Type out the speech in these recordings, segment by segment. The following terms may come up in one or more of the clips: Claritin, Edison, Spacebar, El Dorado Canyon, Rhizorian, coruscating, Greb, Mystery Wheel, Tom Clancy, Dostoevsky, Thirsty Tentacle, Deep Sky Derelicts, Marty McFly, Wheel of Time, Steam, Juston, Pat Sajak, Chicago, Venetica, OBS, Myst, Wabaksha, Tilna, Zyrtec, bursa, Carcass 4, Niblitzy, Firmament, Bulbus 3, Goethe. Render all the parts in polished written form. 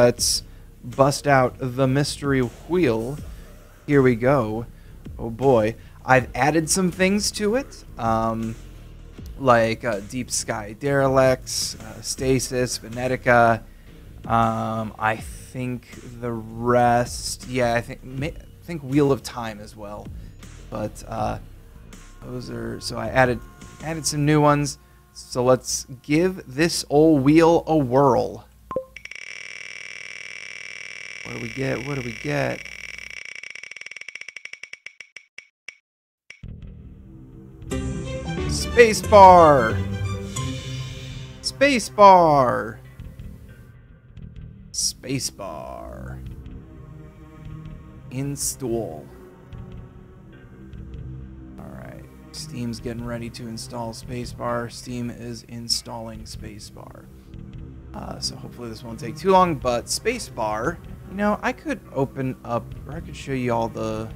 Let's bust out the mystery wheel. Here we go. Oh boy. I've added some things to it, like Deep Sky Derelicts, Stasis, Venetica, I think the rest, yeah, I think Wheel of Time as well. But those are, so I added some new ones, so let's give this old wheel a whirl. What do we get? What do we get? Spacebar! Spacebar! Spacebar. Install. Alright. Steam's getting ready to install Spacebar. Steam is installing Spacebar. So hopefully this won't take too long, but Spacebar. You know, I could open up, or I could show you all the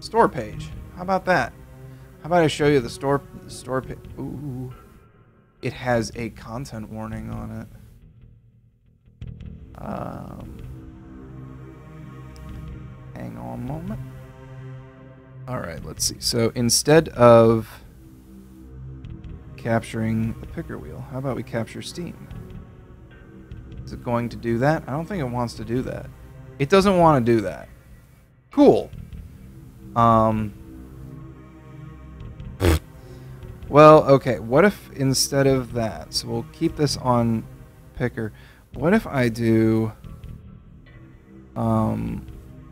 store page. How about that? How about I show you the store page? Ooh, it has a content warning on it. Hang on a moment. All right, let's see. So instead of capturing the picker wheel, how about we capture Steam? Is it going to do that? I don't think it wants to do that. It doesn't want to do that. Cool. Well, okay, what if instead of that, so we'll keep this on picker, what if I do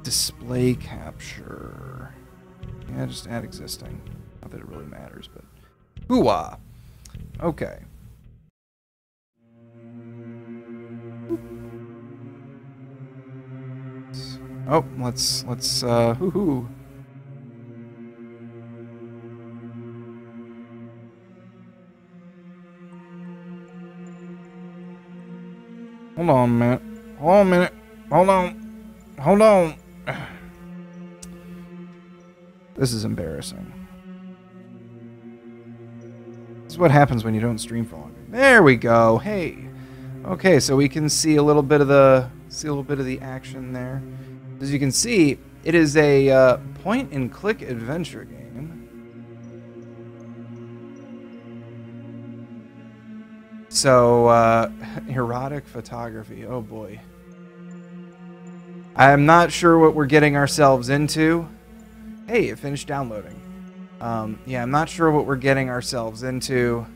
display capture? Yeah, just add existing. Not that it really matters, but hoo-ah. Okay. Oh, let's hoo-hoo. Hold on a minute. Hold on a minute. Hold on. Hold on. This is embarrassing. This is what happens when you don't stream for long. There we go. Hey. Okay, so we can see a little bit of the action there. As you can see, it is a point-and-click adventure game. So, erotic photography. Oh boy. I'm not sure what we're getting ourselves into. Hey, it finished downloading. Yeah, I'm not sure what we're getting ourselves into.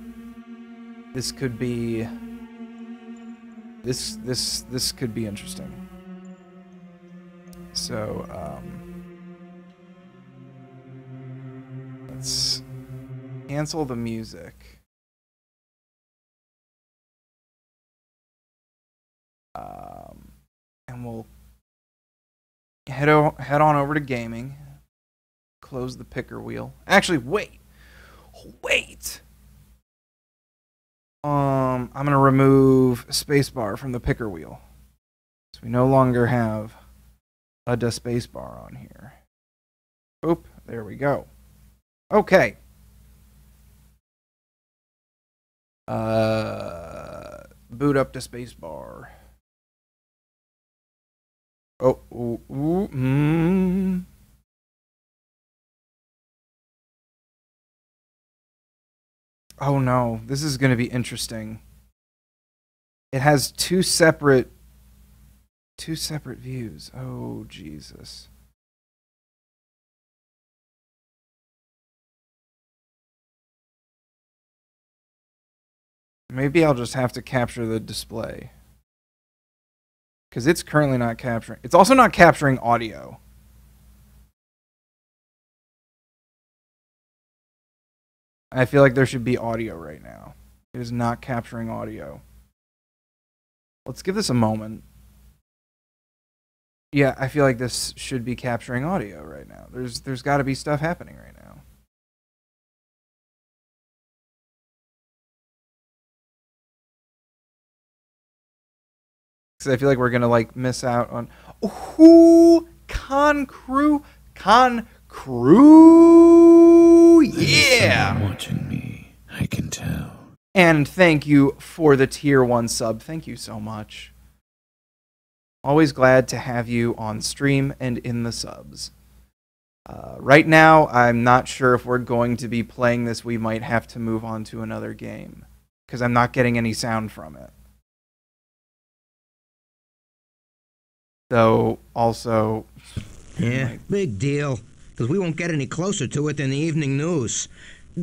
This could be... This could be interesting. So, let's cancel the music. And we'll head on over to gaming, close the picker wheel. Actually, wait. I'm gonna remove spacebar from the picker wheel, so we no longer have a spacebar on here. Oop, there we go. Okay. Boot up to spacebar. Oh, ooh, ooh, mm. Oh no, this is going to be interesting. It has two separate views. Oh Jesus. Maybe I'll just have to capture the display. Because it's currently not capturing. It's also not capturing audio. I feel like there should be audio right now. It is not capturing audio. Let's give this a moment. Yeah, I feel like this should be capturing audio right now. There's got to be stuff happening right now. Because I feel like we're going to, like, miss out on... Ooh! Con crew! Yeah! Watching me, I can tell. And thank you for the tier 1 sub. Thank you so much. Always glad to have you on stream and in the subs. Right now, I'm not sure if we're going to be playing this. We might have to move on to another game, because I'm not getting any sound from it. So, also... Yeah, big deal, because we won't get any closer to it than the evening news.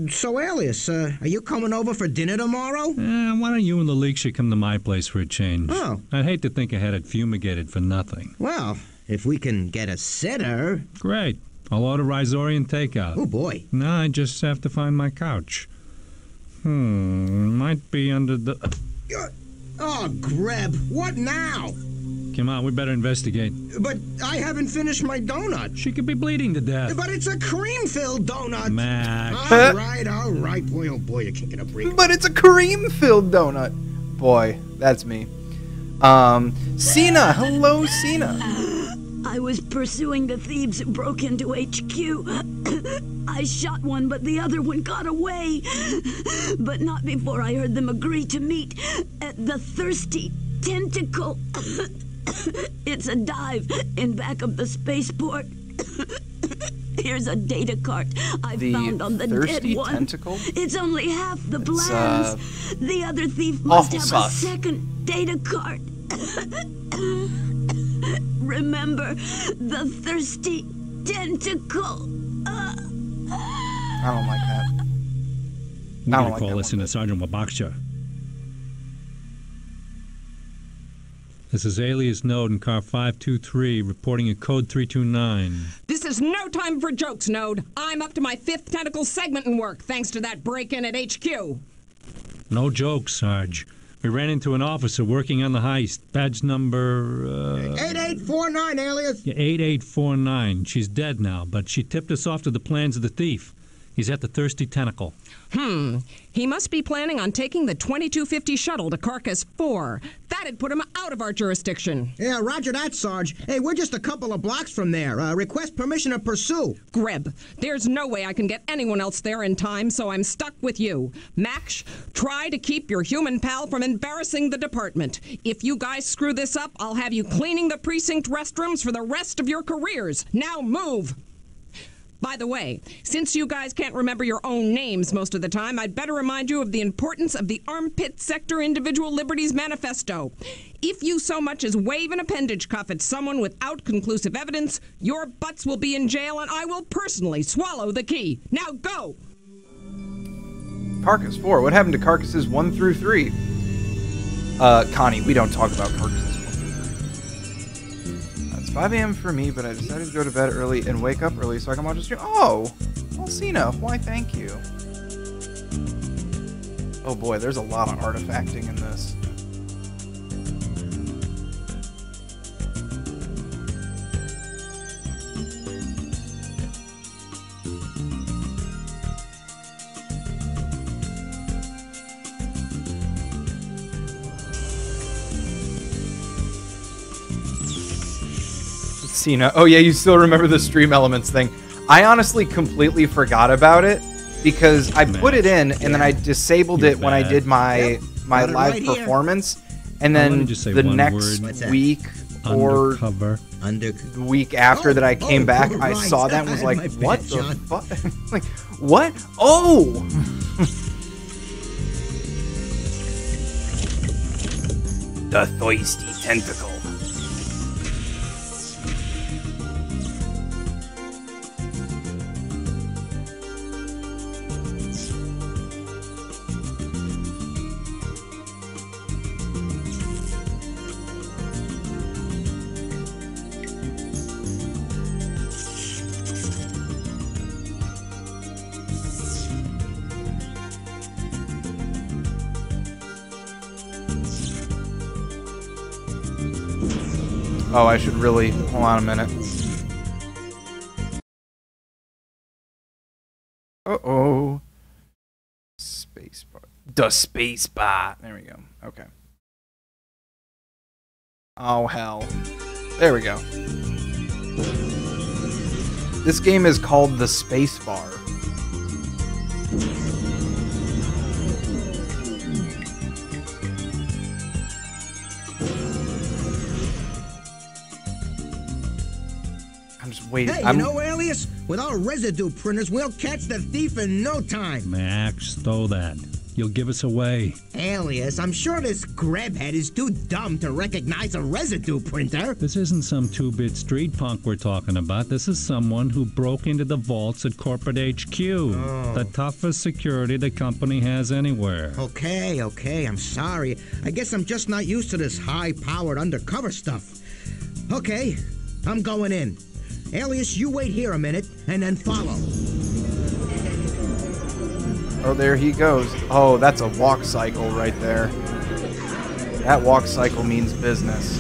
So, Alias, are you coming over for dinner tomorrow? Why don't you and the League should come to my place for a change? Oh. I'd hate to think I had it fumigated for nothing. Well, if we can get a sitter... Great. I'll order Rhizorian takeout. Oh, boy. No, I just have to find my couch. Might be under the... Oh, Greb, what now? Come on, we better investigate. But I haven't finished my donut. She could be bleeding to death. But it's a cream-filled donut. Max. All right, boy, oh boy, you can't get a break. But it's a cream-filled donut. Boy, that's me. Cena, hello, Cena. I was pursuing the thieves who broke into HQ. I shot one, but the other one got away. But not before I heard them agree to meet at the Thirsty Tentacle. It's a dive in back of the spaceport. Here's a data cart I found on the dead one. Tentacle? It's only half the plans. The other thief must have a second data cart. Remember the Thirsty Tentacle. I don't like that. We're gonna call this in a Sergeant Wabaksha. This is Alias Node in car 523, reporting at code 329. This is no time for jokes, Node. I'm up to my 5th tentacle segment in work, thanks to that break-in at HQ. No jokes, Sarge. We ran into an officer working on the heist. Badge number... 8849, Alias. Yeah, 8849. She's dead now, but she tipped us off to the plans of the thief. He's at the Thirsty Tentacle. He must be planning on taking the 2250 shuttle to Carcass 4. That'd put him out of our jurisdiction. Yeah, roger that, Sarge. Hey, we're just a couple of blocks from there. Request permission to pursue. Greb, there's no way I can get anyone else there in time, so I'm stuck with you. Max, try to keep your human pal from embarrassing the department. If you guys screw this up, I'll have you cleaning the precinct restrooms for the rest of your careers. Now move! By the way, since you guys can't remember your own names most of the time, I'd better remind you of the importance of the Armpit Sector Individual Liberties Manifesto. If you so much as wave an appendage cuff at someone without conclusive evidence, your butts will be in jail and I will personally swallow the key. Now go! Carcass 4. What happened to Carcasses 1 through 3? Connie, we don't talk about Carcasses 4. 5 a.m. for me, but I decided to go to bed early and wake up early so I can watch a stream. Oh! Well, Cena, why thank you. Oh boy, there's a lot of artifacting in this. Oh yeah, you still remember the stream elements thing. I honestly completely forgot about it because I put it in and then I disabled it when I did my live performance. And then the next week or the week after that I came back, I saw that and was like, what the fuck? Like, what? Oh! The Thirsty Tentacle. Oh, I should really... Hold on a minute. Uh-oh. Spacebar. The Spacebar. There we go. Okay. Oh, hell. There we go. This game is called the Spacebar. Wait, hey, you know, Alias? With our residue printers, we'll catch the thief in no time. Max, stow that. You'll give us away. Alias, I'm sure this grabhead is too dumb to recognize a residue printer. This isn't some two-bit street punk we're talking about. This is someone who broke into the vaults at Corporate HQ. Oh. The toughest security the company has anywhere. Okay, okay, I'm sorry. I guess I'm just not used to this high-powered undercover stuff. Okay, I'm going in. Alias, you wait here a minute, and then follow. Oh, there he goes. Oh, that's a walk cycle right there. That walk cycle means business.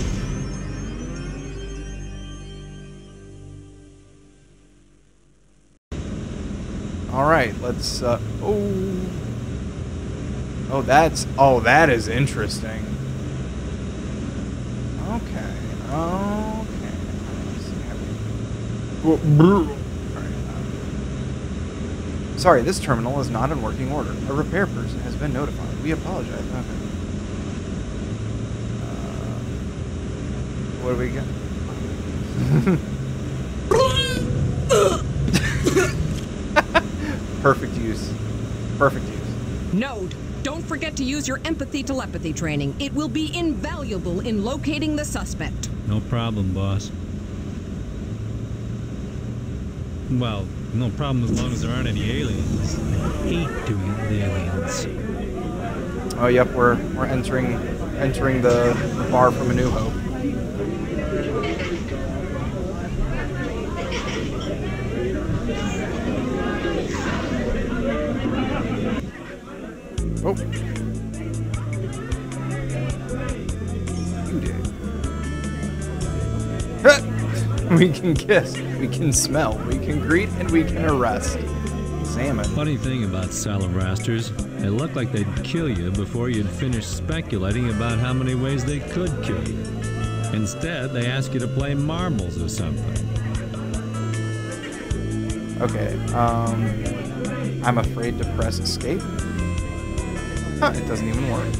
Alright, let's, oh. Oh, that's, oh, that is interesting. Okay, okay. Sorry, this terminal is not in working order. A repair person has been notified. We apologize. Okay. What do we got? Perfect use. Perfect use. Node, don't forget to use your empathy telepathy training. It will be invaluable in locating the suspect. No problem, boss. Well, no problem as long as there aren't any aliens. I hate doing the aliens. Oh, yep, we're entering the bar from A New Hope. Oh. You did. We can kiss. We can smell, we can greet, and we can arrest. Salmon. Funny thing about salamasters, they look like they'd kill you before you'd finish speculating about how many ways they could kill you. Instead, they ask you to play marbles or something. Okay, I'm afraid to press escape. Huh, it doesn't even work.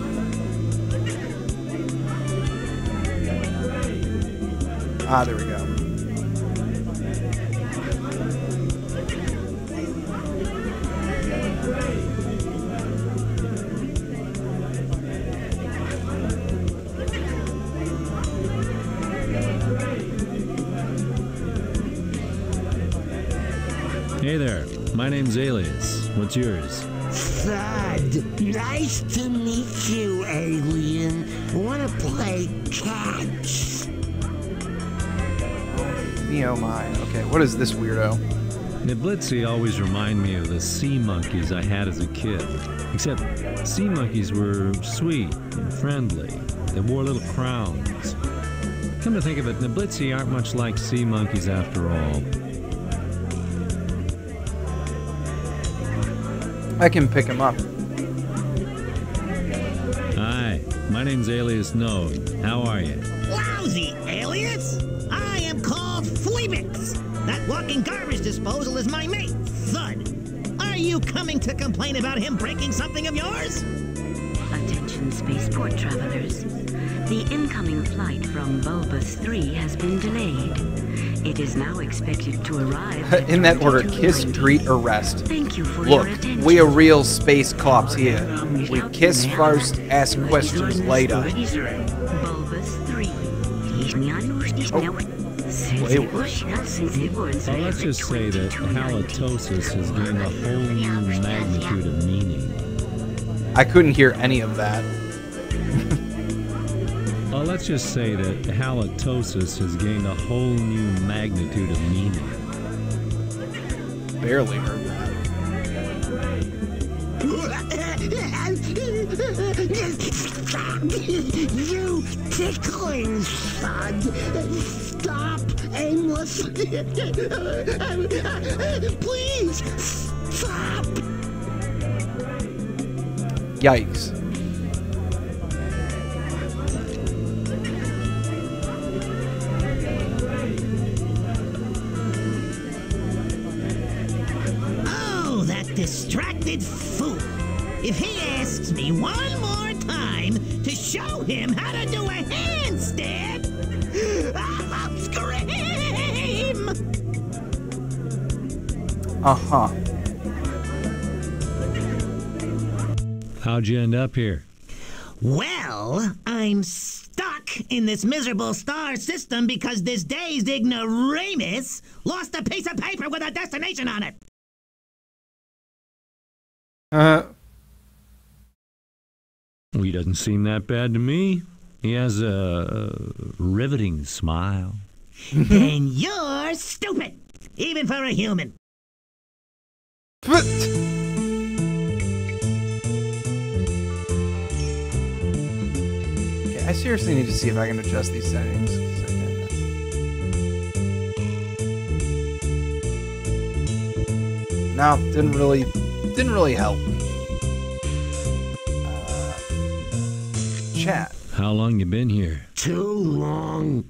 Ah, there we go. Hey there, my name's Alias. What's yours? Thud. Nice to meet you, alien. Wanna play catch? Me oh my. Okay, what is this weirdo? Niblitzy always remind me of the sea monkeys I had as a kid. Except sea monkeys were sweet and friendly. They wore little crowns. Come to think of it, Niblitzy aren't much like sea monkeys after all. I can pick him up. Hi, my name's Alias Node. How are you? Lousy, Alias! I am called Fleebix. That walking garbage disposal is my mate, Thud. Are you coming to complain about him breaking something of yours? Attention, spaceport travelers. The incoming flight from Bulbus 3 has been delayed. It is now expected to arrive. In that order, kiss, greet, arrest. Thank you for your attention. Look, we are real space cops here. We kiss first, ask questions later. Bulbus 3. Well, let's just say that halitosis has gained a whole new magnitude of meaning. I couldn't hear any of that. Well, let's just say that halitosis has gained a whole new magnitude of meaning. Barely heard that. You tickling son. Stop, aimless. Please, stop. Yikes. Distracted fool. If he asks me one more time to show him how to do a handstand, I'll scream! Uh-huh. How'd you end up here? Well, I'm stuck in this miserable star system because this dazed ignoramus lost a piece of paper with a destination on it. Well, he doesn't seem that bad to me. He has a riveting smile. And you're stupid, even for a human. But... okay, I seriously need to see if I can adjust these settings. No, didn't really help. Chat. How long you been here? Too long.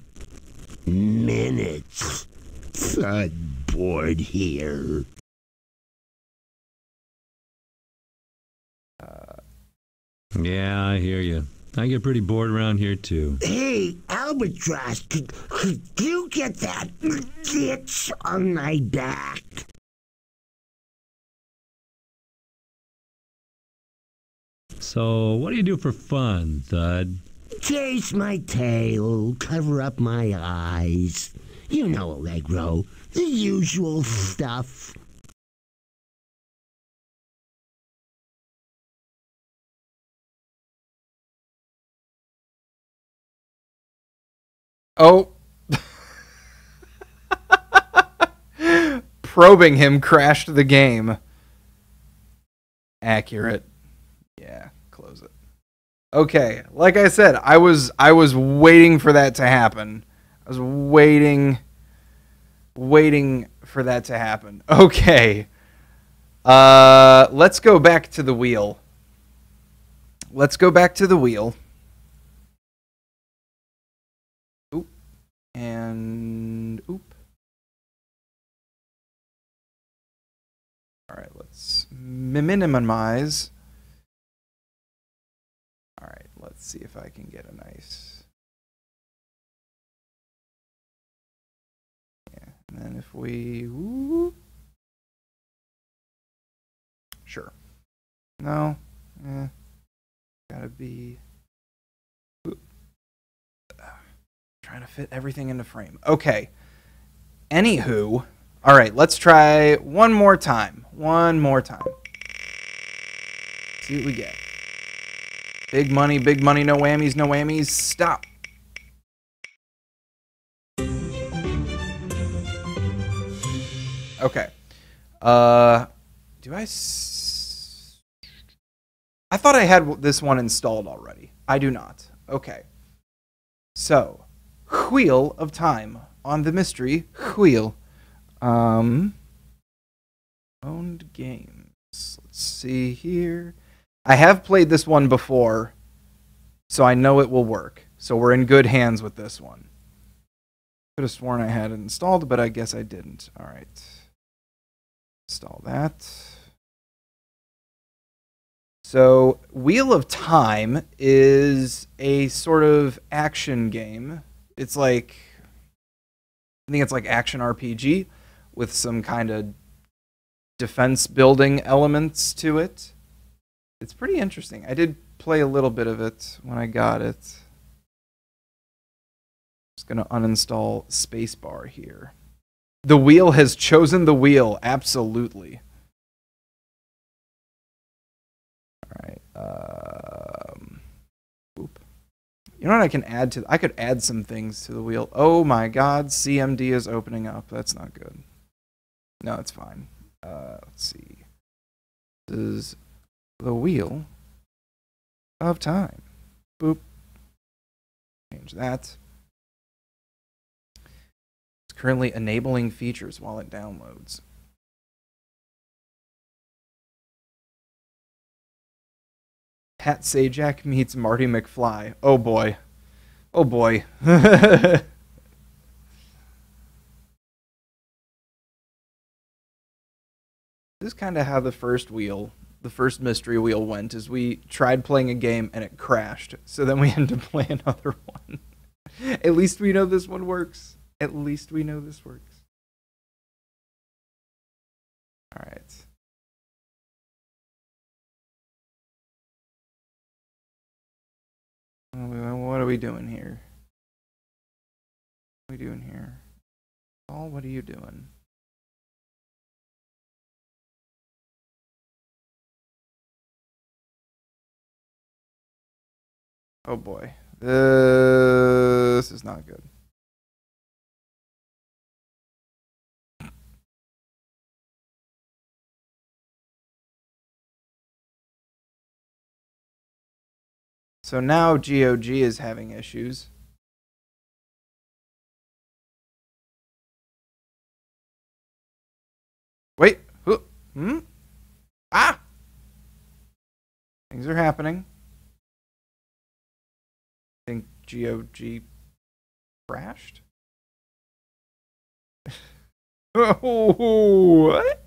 Minutes. I'm bored here. Yeah, I hear you. I get pretty bored around here too. Hey, Albatross, could you get that itch on my back? So, what do you do for fun, Thud? Chase my tail, cover up my eyes. You know, Allegro, the usual stuff. Oh. Probing him crashed the game. Accurate. Yeah, close it. Okay, like I said, I was waiting for that to happen. I was waiting for that to happen. Okay. Let's go back to the wheel. Let's go back to the wheel. Oop. All right, let's minimize. All right, let's see if I can get a nice. Yeah, and then if we. Ooh. Sure. No. Eh. Gotta be. Trying to fit everything into frame. Okay. Anywho. All right, let's try one more time. One more time. See what we get. Big money, no whammies, no whammies. Stop. Okay. Do I... I thought I had this one installed already. I do not. Okay. So... Wheel of Time on the mystery wheel. Owned games. Let's see here. I have played this one before, so I know it will work. So we're in good hands with this one. Could have sworn I had it installed, but I guess I didn't. All right. Install that. So Wheel of Time is a sort of action game. It's like, I think it's like action RPG with some kind of defense building elements to it. It's pretty interesting. I did play a little bit of it when I got it. I'm just going to uninstall Spacebar here. The wheel has chosen the wheel, absolutely. All right. You know what I can add to? I could add some things to the wheel. Oh my God, CMD is opening up. That's not good. No, it's fine. Let's see. This is the Wheel of Time. Boop. Change that. It's currently enabling features while it downloads. Pat Sajak meets Marty McFly. Oh boy. Oh boy. This is kind of how the first wheel, the first mystery wheel went, is we tried playing a game and it crashed. So then we had to play another one. At least we know this one works. At least we know this works. All right. What are we doing here? What are we doing here? Paul, what are you doing? Oh boy, this is not good. So now GOG is having issues. Wait, hmm? Ah! Things are happening. I think GOG crashed. Oh, what?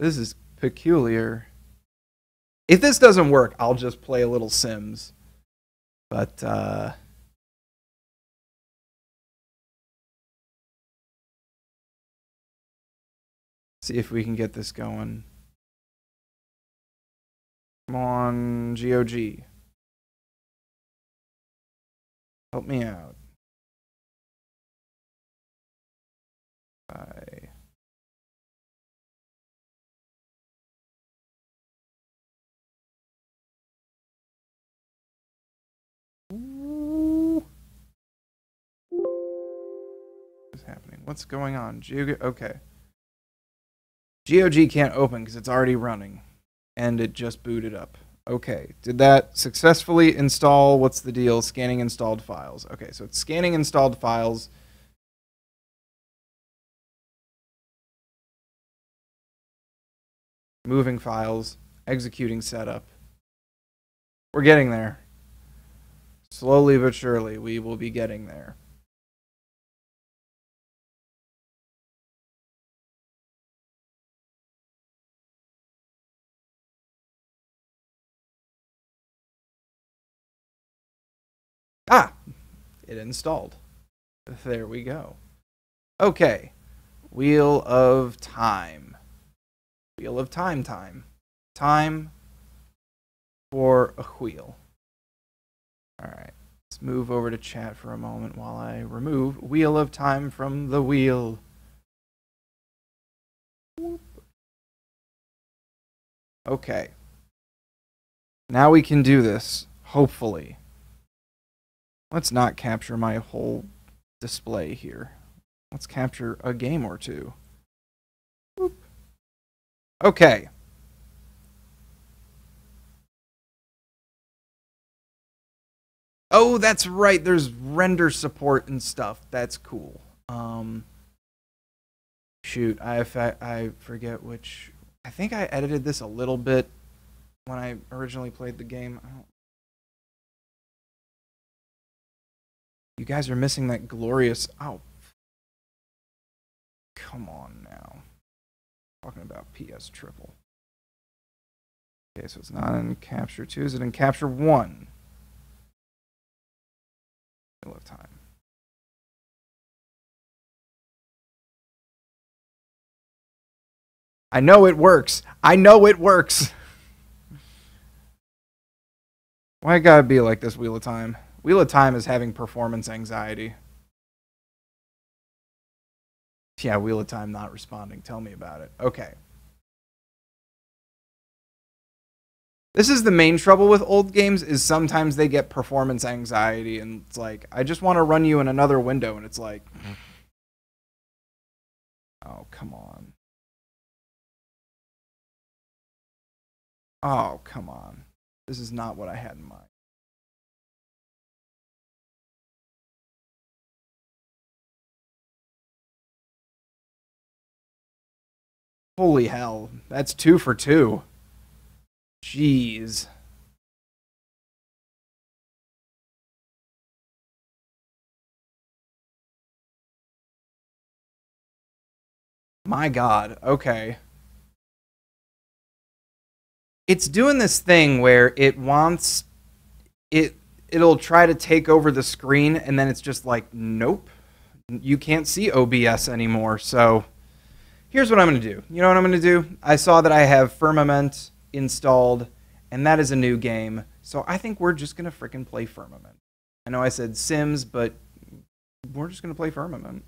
This is peculiar. If this doesn't work, I'll just play a little Sims. But, see if we can get this going. Come on, GOG. Help me out. Bye. What's happening? What's going on? Okay. GOG can't open because it's already running. And it just booted up. Okay. Did that successfully install? What's the deal? Scanning installed files. Okay, so it's scanning installed files. Moving files. Executing setup. We're getting there. Slowly but surely, we will be getting there. Ah! It installed. There we go. Okay. Wheel of Time. Wheel of Time time. Time for a wheel. Alright, let's move over to chat for a moment while I remove Wheel of Time from the wheel. Whoop. Okay. Now we can do this, hopefully. Let's not capture my whole display here. Let's capture a game or two. Whoop. Okay. Oh, that's right. There's render support and stuff. That's cool. Shoot, I forget which. I think I edited this a little bit when I originally played the game. You guys are missing that glorious. Oh, come on now. Talking about PS Triple. Okay, so it's not in Capture 2. Is it in Capture 1? Wheel of Time. I know it works. I know it works. Why it gotta be like this, Wheel of Time? Wheel of Time is having performance anxiety. Yeah, Wheel of Time not responding. Tell me about it. Okay. This is the main trouble with old games, is sometimes they get performance anxiety, and it's like, I just want to run you in another window, and it's like, oh, come on. Oh, come on. This is not what I had in mind. Holy hell, that's 2 for 2. Jeez. My God, okay. It's doing this thing where it wants, it it'll try to take over the screen, and then it's just like, nope, you can't see OBS anymore. So here's what I'm going to do. You know what I'm going to do? I saw that I have Firmament installed, and that is a new game. So I think we're just going to frickin' play Firmament. I know I said Sims, but we're just going to play Firmament.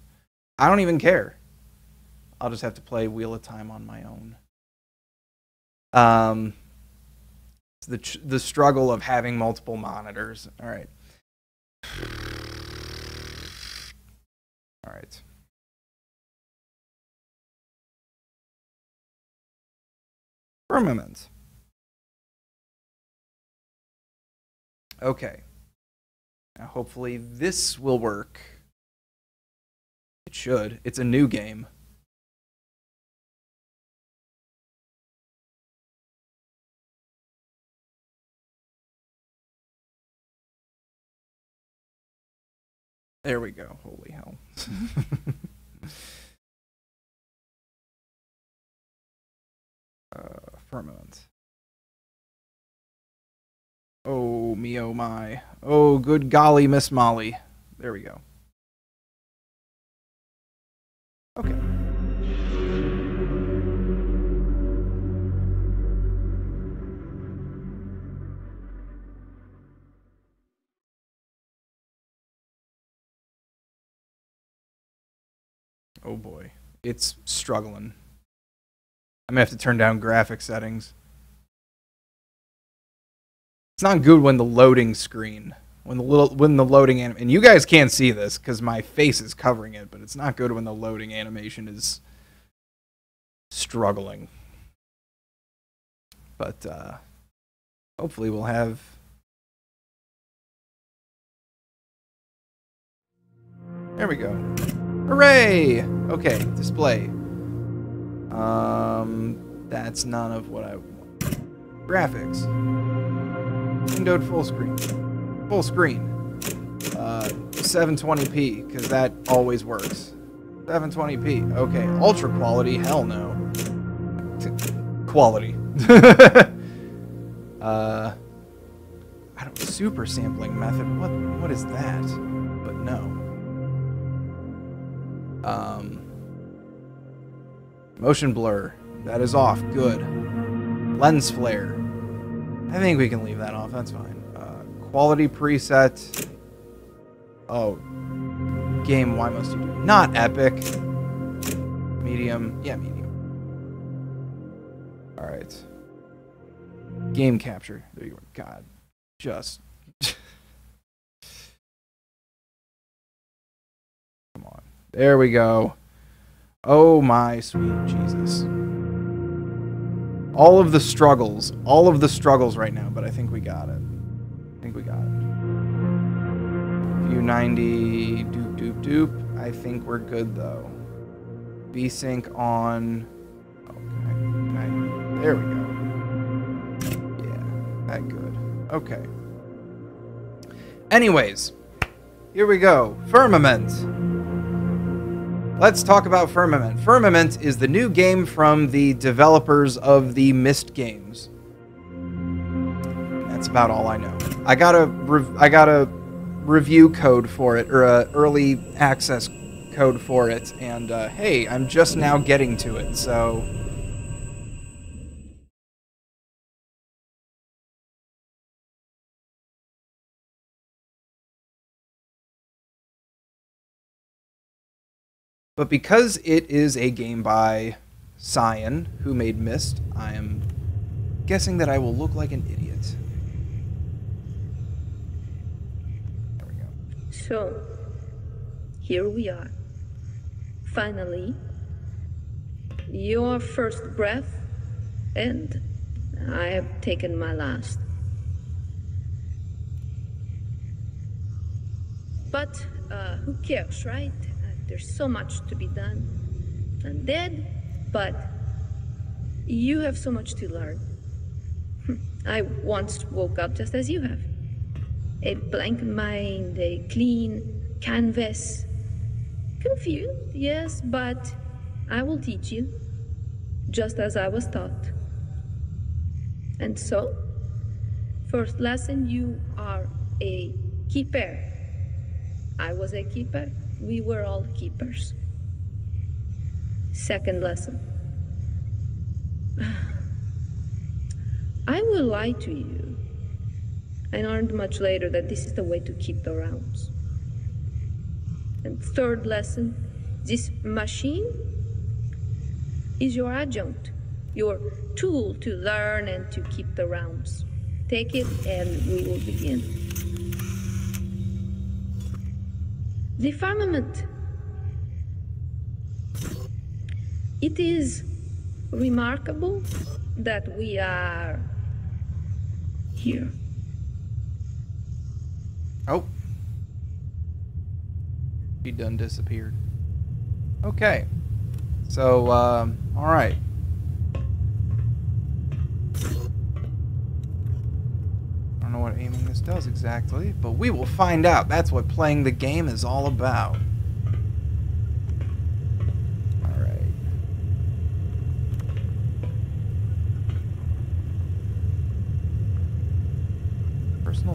I don't even care. I'll just have to play Wheel of Time on my own. The struggle of having multiple monitors. All right. All right. Firmament. Okay. Now hopefully this will work. It should. It's a new game. There we go. Holy hell. Firmament. Oh, me, oh, my. Oh, good golly, Miss Molly. There we go. Okay. Oh boy, it's struggling. I'm gonna have to turn down graphic settings. It's not good when the loading screen, when the loading anim, and you guys can't see this because my face is covering it, but it's not good when the loading animation is struggling. But hopefully we'll have. There we go. Hooray! Okay, display. That's none of what I want. Graphics. Windowed full screen. Full screen. 720p, because that always works. 720p. Okay, ultra quality? Hell no. Quality. I don't. Super sampling method. What is that? But no. Motion blur, that is off. Good. Lens flare, I think we can leave that off. That's fine. Quality preset. Oh, game. Why must you do not epic? Medium. Yeah, medium. All right. Game capture. There you go. God, just. There we go. Oh my sweet Jesus. All of the struggles right now, but I think we got it. I think we got it. View 90, doop, doop, doop. I think we're good though. VSync on. Okay. There we go. Yeah, that good. Okay. Anyways, here we go. Firmament. Let's talk about Firmament. Firmament is the new game from the developers of the Myst games. That's about all I know. I got a review code for it, or an early access code for it, and hey, I'm just now getting to it, so... But because it is a game by Cyan, who made Myst, I am guessing that I will look like an idiot. There we go. So, here we are. Finally, your first breath, and I have taken my last. But who cares, right? There's so much to be done. I'm dead, but you have so much to learn. I once woke up just as you have. A blank mind, a clean canvas. Confused, yes, but I will teach you, just as I was taught. And so, first lesson, you are a keeper. I was a keeper. We were all keepers. Second lesson. I will lie to you. I learned much later that this is the way to keep the realms. And third lesson, this machine is your adjunct, your tool to learn and to keep the realms. Take it and we will begin. The firmament. It is remarkable that we are here. Oh. She done disappeared. Okay. So, alright. I don't know what aiming this does exactly, but we will find out. That's what playing the game is all about.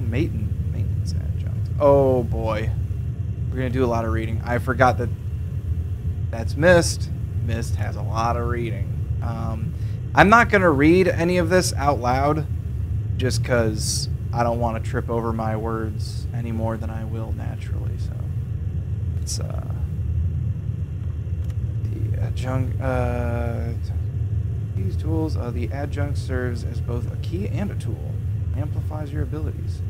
Maintenance adjunct. Oh boy. We're going to do a lot of reading. I forgot that that's Myst. Myst has a lot of reading. I'm not going to read any of this out loud just because I don't want to trip over my words any more than I will naturally. So it's the adjunct. These tools. The adjunct serves as both a key and a tool. Amplifies your abilities.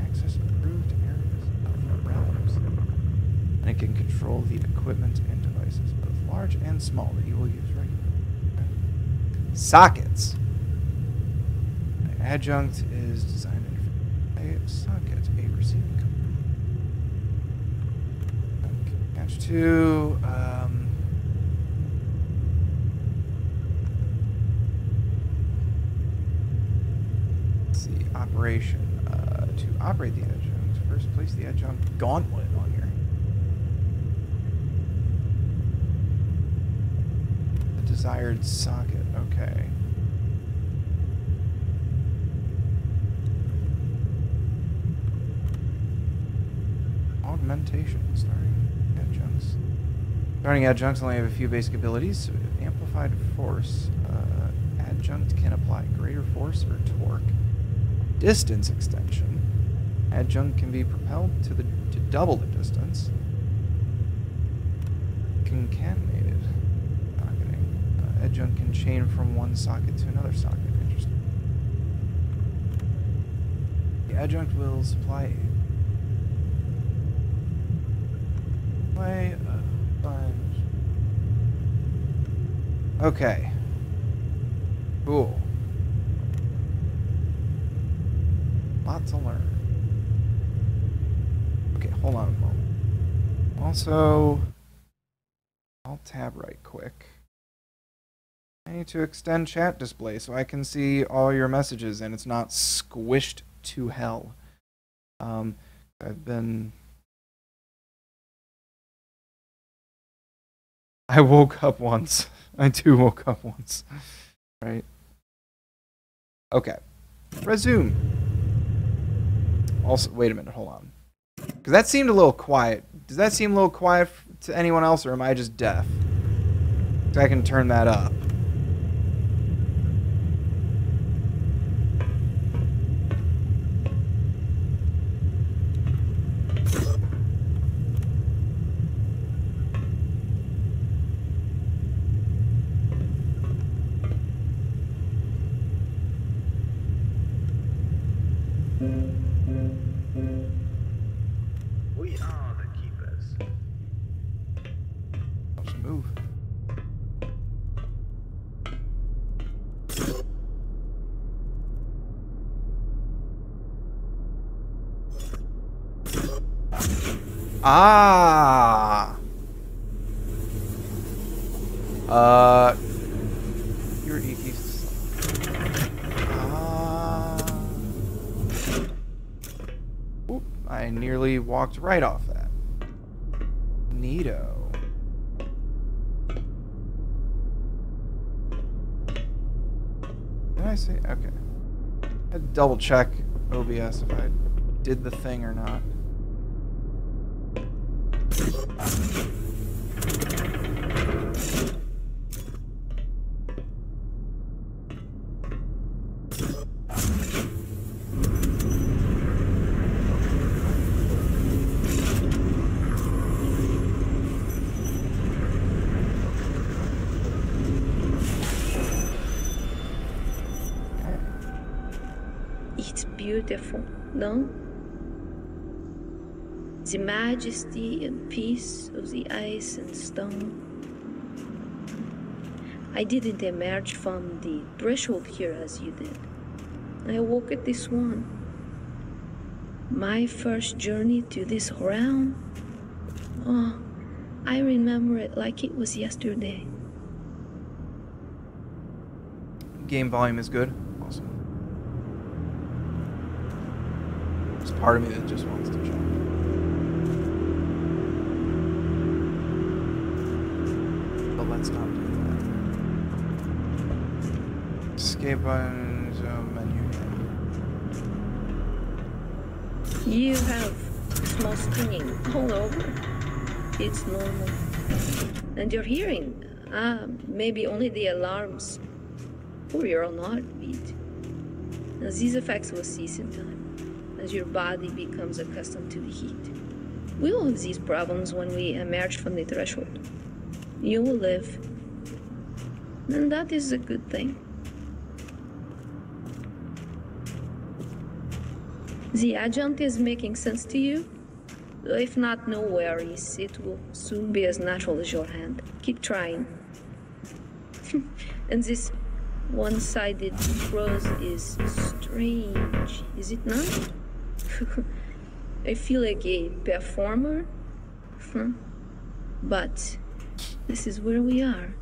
Access approved areas of the realms. And it can control the equipment and devices, both large and small, that you will use regularly. Sockets. An adjunct is designed in a socket, a receiving component. Attached to operation. To operate the adjunct, first place the adjunct gauntlet on your hand. The desired socket. Okay. Augmentation. Starting adjuncts only have a few basic abilities. So amplified force. Adjunct can apply greater force or torque. Distance extension. Adjunct can be propelled to double the distance. Concatenated socketing. Adjunct can chain from one socket to another socket. Interesting. The adjunct will supply a way of bunch. Okay. Cool. Lot to learn. Okay, hold on a moment. Also, I'll tab right quick. I need to extend chat display so I can see all your messages and it's not squished to hell. I woke up once. I too woke up once. Right? Okay. Resume. Also, wait a minute, hold on. Because that seemed a little quiet. Does that seem a little quiet to anyone else, or am I just deaf? So I can turn that up. Ah. Your EQ's. Ah. Oop, I nearly walked right off that. Neato. Did I say? Okay. I'd double check OBS if I did the thing or not. Beautiful, no? The majesty and peace of the ice and stone. I didn't emerge from the threshold here as you did. I walked at this one. My first journey to this realm. Oh, I remember it like it was yesterday. Game volume is good. Part of me that just wants to jump. But let's not do that. Escape button, menu. You have small stinging all over. It's normal. And your hearing, maybe only the alarms or your own heartbeat. Now these effects will cease in time. As your body becomes accustomed to the heat. We will have these problems when we emerge from the threshold. You will live. And that is a good thing. The adjunct is making sense to you? If not, no worries. It will soon be as natural as your hand. Keep trying. And this one-sided prose is strange, is it not? I feel like a performer, but this is where we are.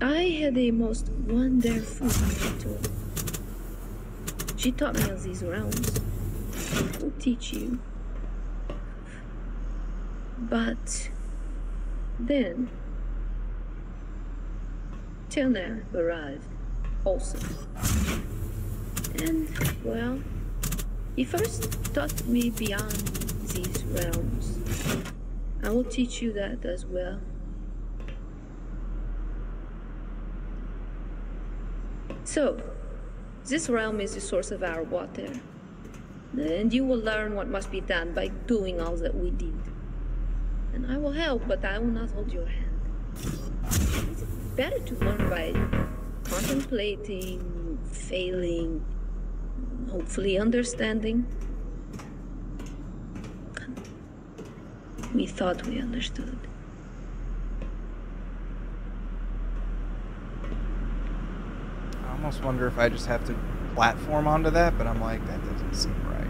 I had a most wonderful mentor. She taught me all these realms. I'll teach you. But then, Tilna arrived also. And, well, he first taught me beyond these realms. I will teach you that as well. So, this realm is the source of our water. And you will learn what must be done by doing all that we did. And I will help, but I will not hold your hand. It's better to learn by contemplating, failing, hopefully understanding. We thought we understood. I almost wonder if I just have to platform onto that, but I'm like, that doesn't seem right.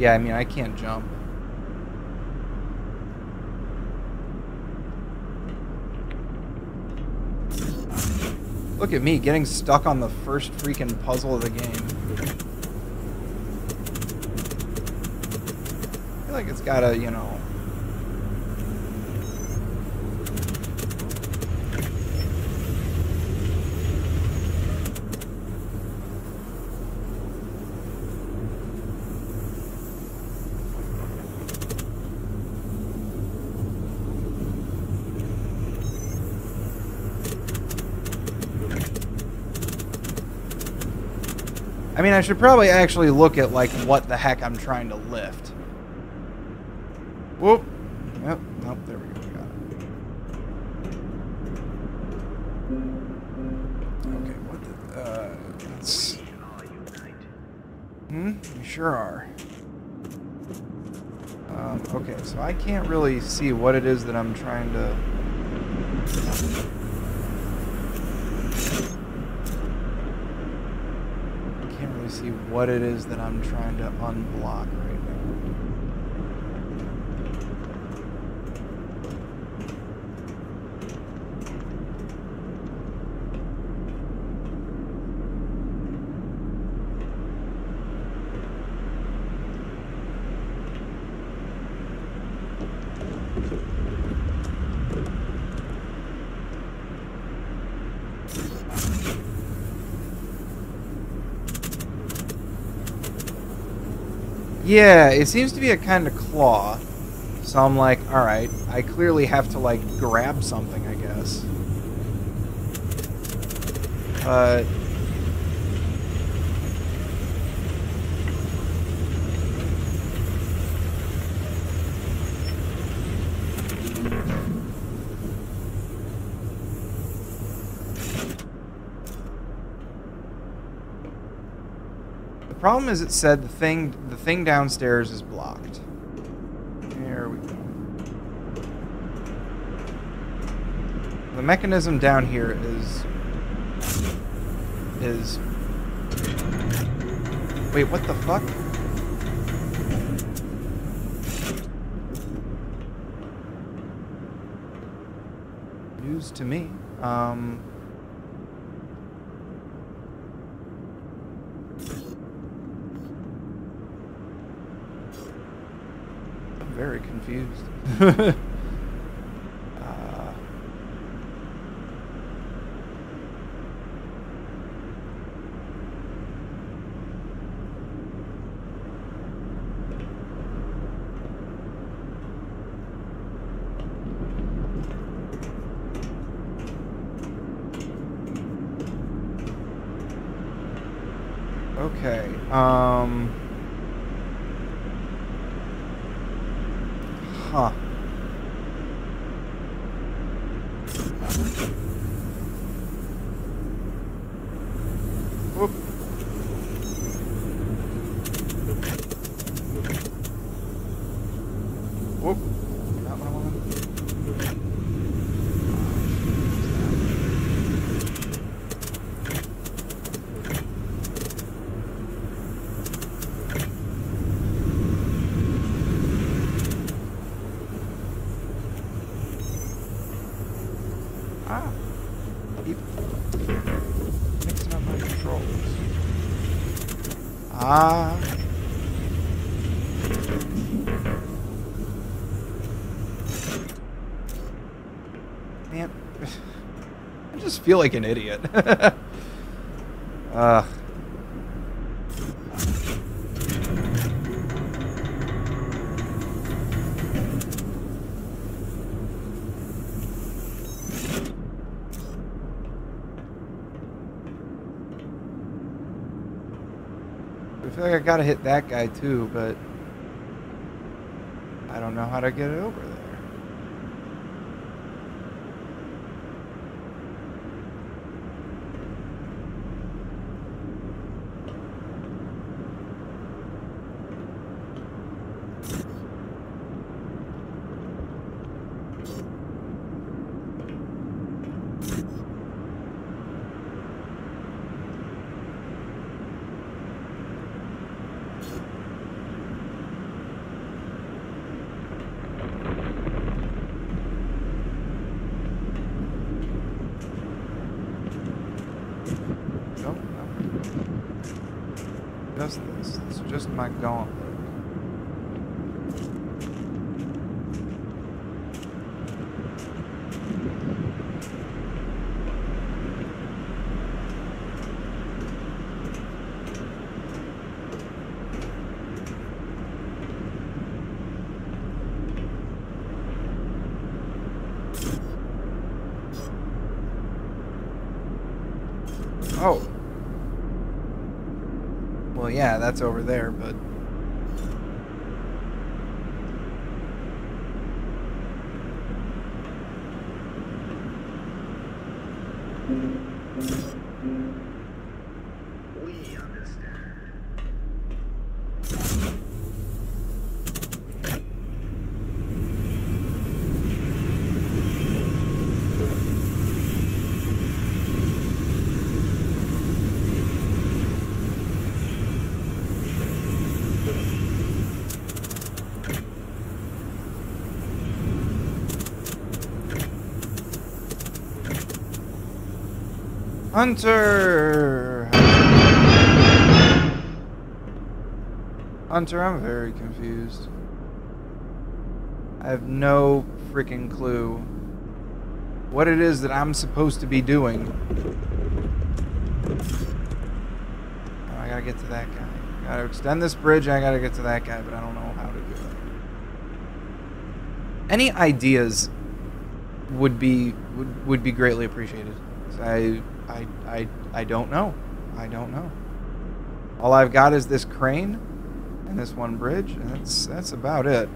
Yeah, I mean, I can't jump. Look at me, getting stuck on the first freaking puzzle of the game. I feel like it's gotta, you know... I mean, I should probably actually look at, like, what the heck I'm trying to lift. Whoop. Yep. Nope. There we go. We got it. Okay. What the... let's see. We sure are. Okay. So I can't really see what it is that I'm trying to... see what it is that I'm trying to unblock right now. Yeah, it seems to be a kind of claw. So I'm like, alright, I clearly have to, like, grab something, I guess. But... the problem is, it said the thing downstairs is blocked. There we go. The mechanism down here is wait, what the fuck? News to me. Very confused. Okay. Huh. Whoop. Whoop. Not what I man, I just feel like an idiot. I feel like I gotta hit that guy too, but I don't know how to get it over there. It's just my gauntlet. Oh. Well, yeah, that's over there, but... we Hunter! Hunter, I'm very confused. I have no freaking clue what it is that I'm supposed to be doing. Oh, I gotta get to that guy. Gotta extend this bridge, I gotta get to that guy, but I don't know how to do it. Any ideas would be greatly appreciated. I don't know. I don't know. All I've got is this crane and this one bridge, and that's about it.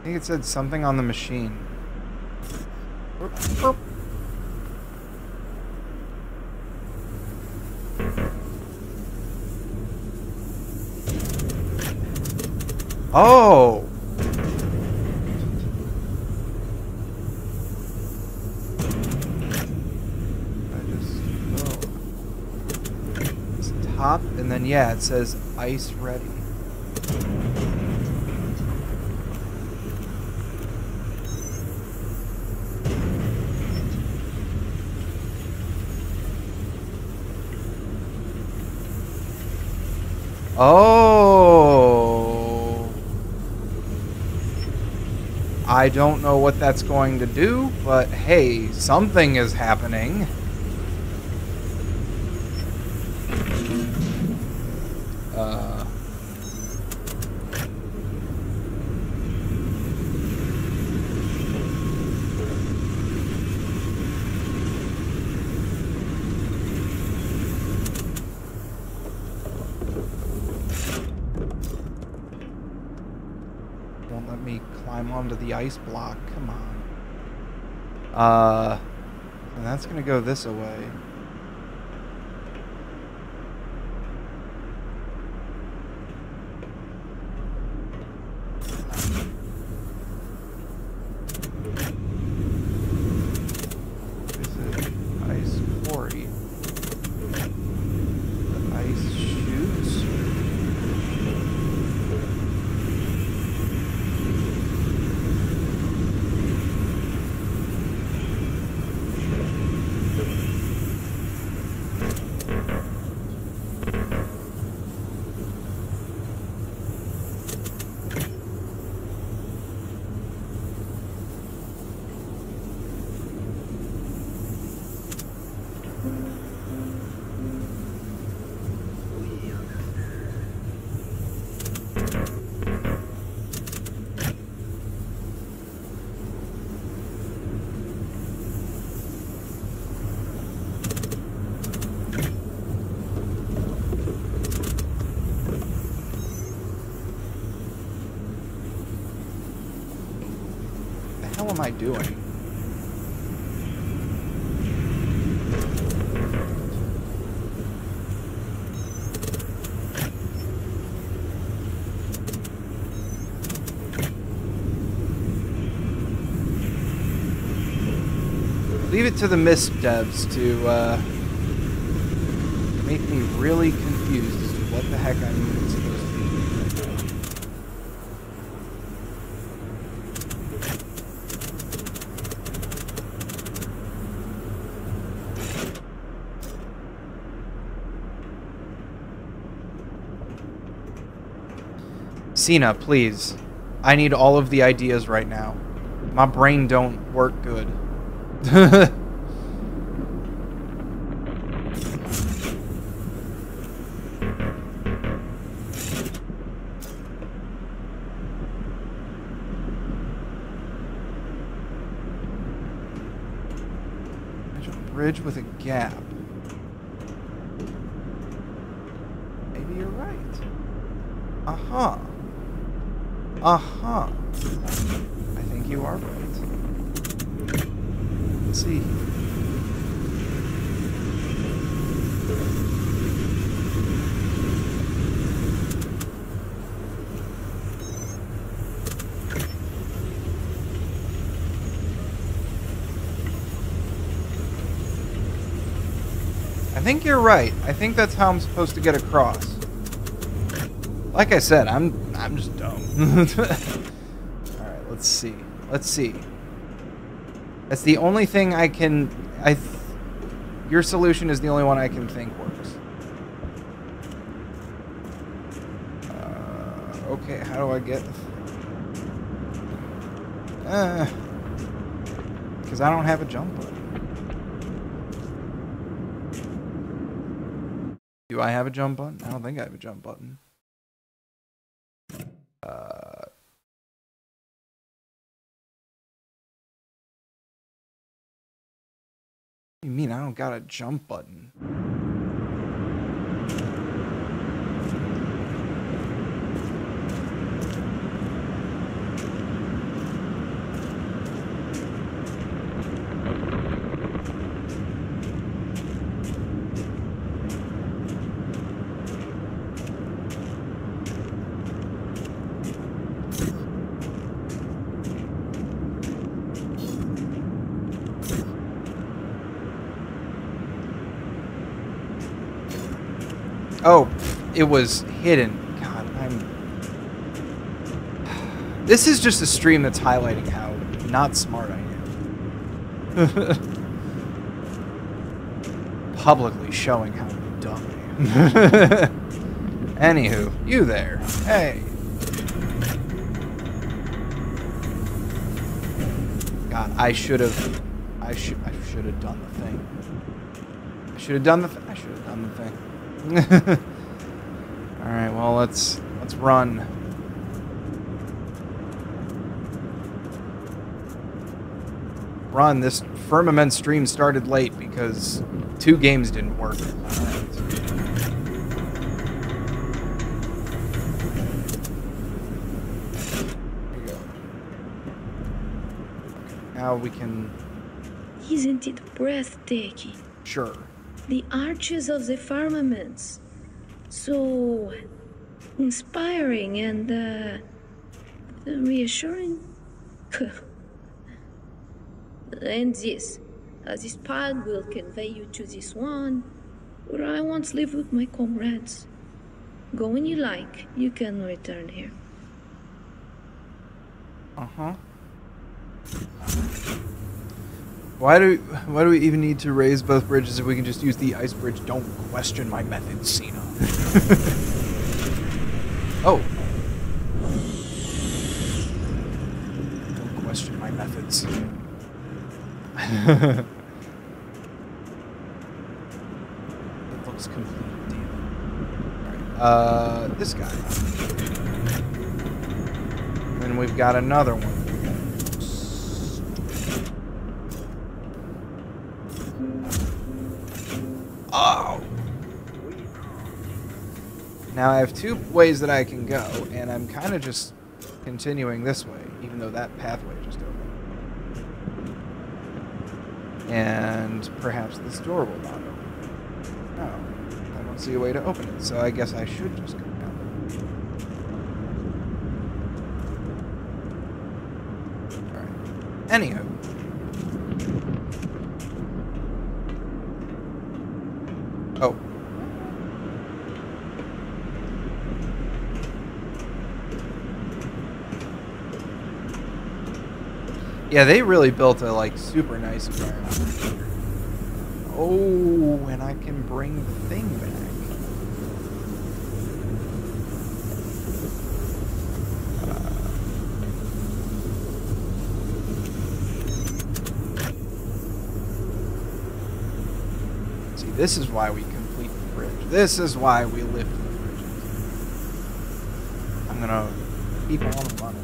I think it said something on the machine. Oop. Oh! It's top, and then yeah, it says ice ready. Oh, I don't know what that's going to do, but hey, something is happening. Ice block, come on. And that's gonna go this away. Doing. Leave it to the Myst devs to make me really confused as to what the heck I'm doing. Cena, please. I need all of the ideas right now. My brain don't work good. Bridge with a gap. Maybe you're right. Uh-huh. Uh-huh. I think you are right. Let's see. I think you're right. I think that's how I'm supposed to get across. Like I said, I'm just dumb. Alright, let's see. Let's see. That's the only thing I can... your solution is the only one I can think works. Okay, how do I get... because I don't have a jump button. Do I have a jump button? I don't think I have a jump button. What do you mean I don't got a jump button? Oh, it was hidden. God, I'm... This is just a stream that's highlighting how not smart I am. Publicly showing how dumb I am. Anywho, you there. Hey. God, I should have done the thing. I should have done the thing. All right, well, let's run. Run. This Firmament stream started late because 2 games didn't work. All right. There you go. Now we can... Isn't it breathtaking? Sure. The arches of the firmaments, so inspiring and reassuring. And this path will convey you to this one, where I once lived with my comrades. Go when you like, you can return here. Uh-huh. Why do we even need to raise both bridges if we can just use the ice bridge? Don't question my method, Cena. Oh. Don't question my methods. It looks completely damn. Alright, this guy. And then we've got another one. Now I have 2 ways that I can go, and I'm kind of just continuing this way, even though that pathway just opened. And perhaps this door will not open. No, I don't see a way to open it, so I guess I should just go down there. Alright. Anywho. Yeah, they really built a, like, super nice environment. Oh, and I can bring the thing back. This is why we complete the bridge. This is why we lift the bridges. I'm gonna keep on the bottom.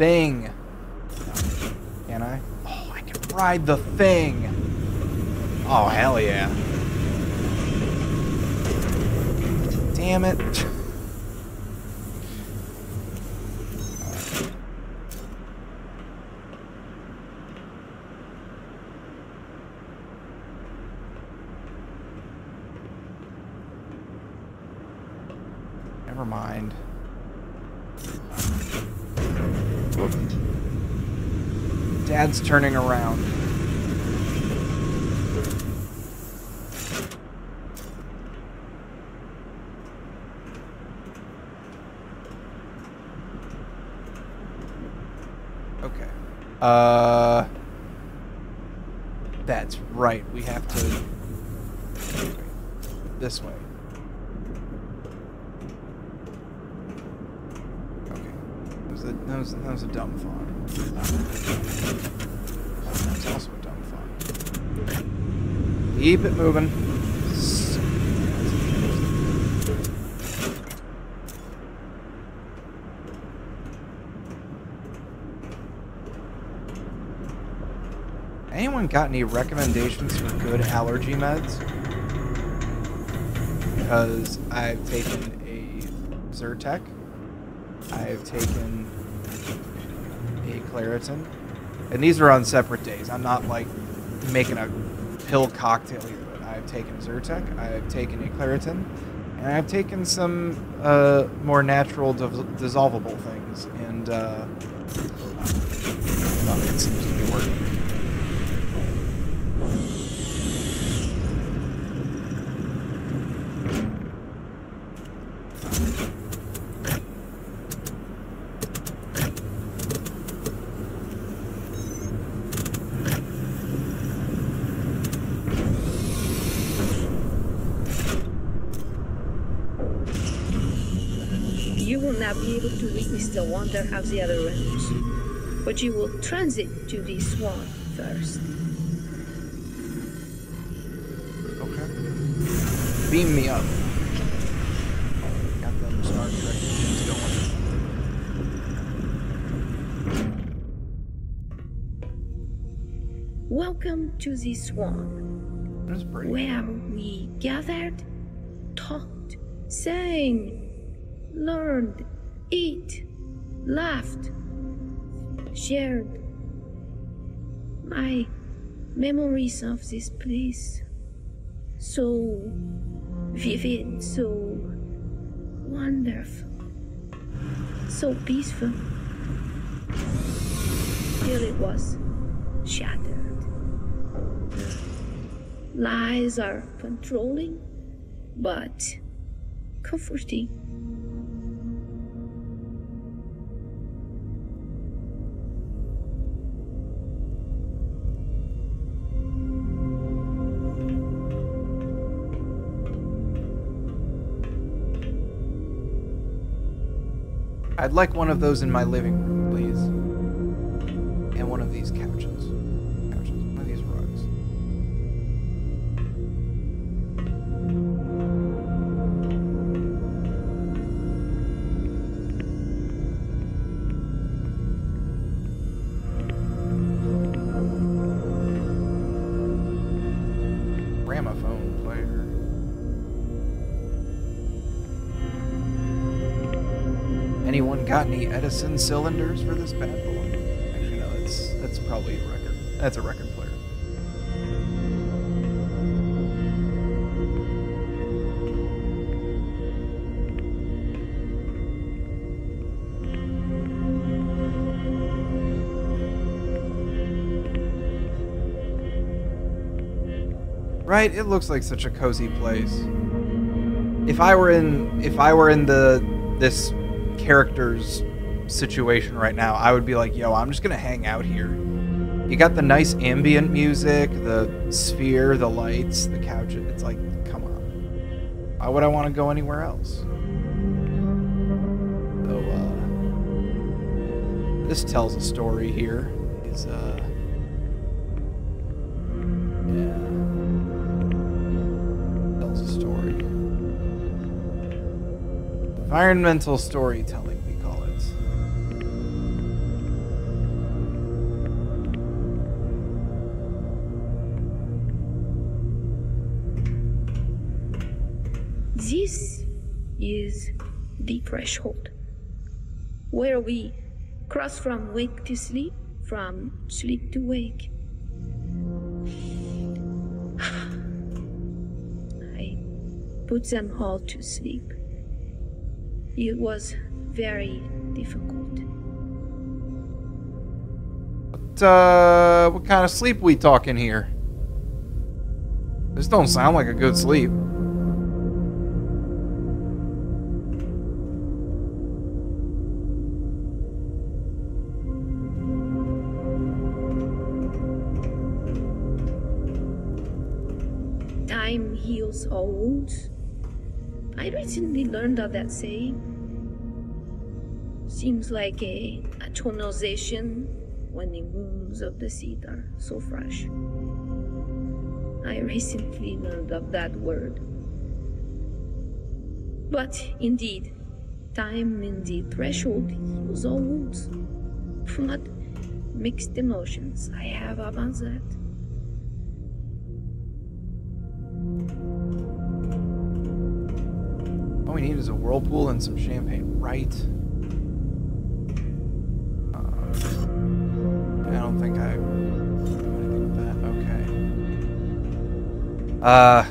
Thing. No. Can I? Oh, I can ride the thing. Oh, hell yeah. Damn it. Never mind. Dad's turning around. Okay. That's right. We have to... This way. Okay. That was a dumb thought. That's also a dumb thought. Keep it moving. Anyone got any recommendations for good allergy meds? Because I've taken a Zyrtec. I've taken Claritin, and these are on separate days. I'm not like making a pill cocktail either, but I've taken Zyrtec, I've taken a Claritin, and I've taken some more natural dissolvable things, and it seems to be working. The wonder of the other realms, but you will transit to this one first. Okay. Beam me up. Got them Star Trek things going. Welcome to this one. That's pretty. Where we gathered, talked, sang, learned, ate, laughed, shared my memories of this place, so vivid, so wonderful, so peaceful, till it was shattered. Lies are controlling, but comforting. I'd like one of those in my living room, please. And one of these couches. One of these rugs. Gramophone player. Anyone got any Edison cylinders for this bad boy? Actually, no, that's probably a record. That's a record player. Right? It looks like such a cozy place. If I were in this character's situation right now, I would be like, yo, I'm just gonna hang out here. You got the nice ambient music, the sphere, the lights, the couch. It's like, come on. Why would I want to go anywhere else? So, this tells a story here. Is yeah. Tells a story. Environmental storytelling, we call it. This is the threshold where we cross from wake to sleep, from sleep to wake. I put them all to sleep. It was very difficult. What kind of sleep we talking here? This don't sound like a good sleep. Time heals all wounds. I recently learned of that saying. Seems like a atonalization when the wounds of the seed are so fresh. I recently learned of that word. But indeed, time in the threshold heals all wounds, not mixed emotions I have about that. All we need is a whirlpool and some champagne, right? I don't think I do anything with that. Okay.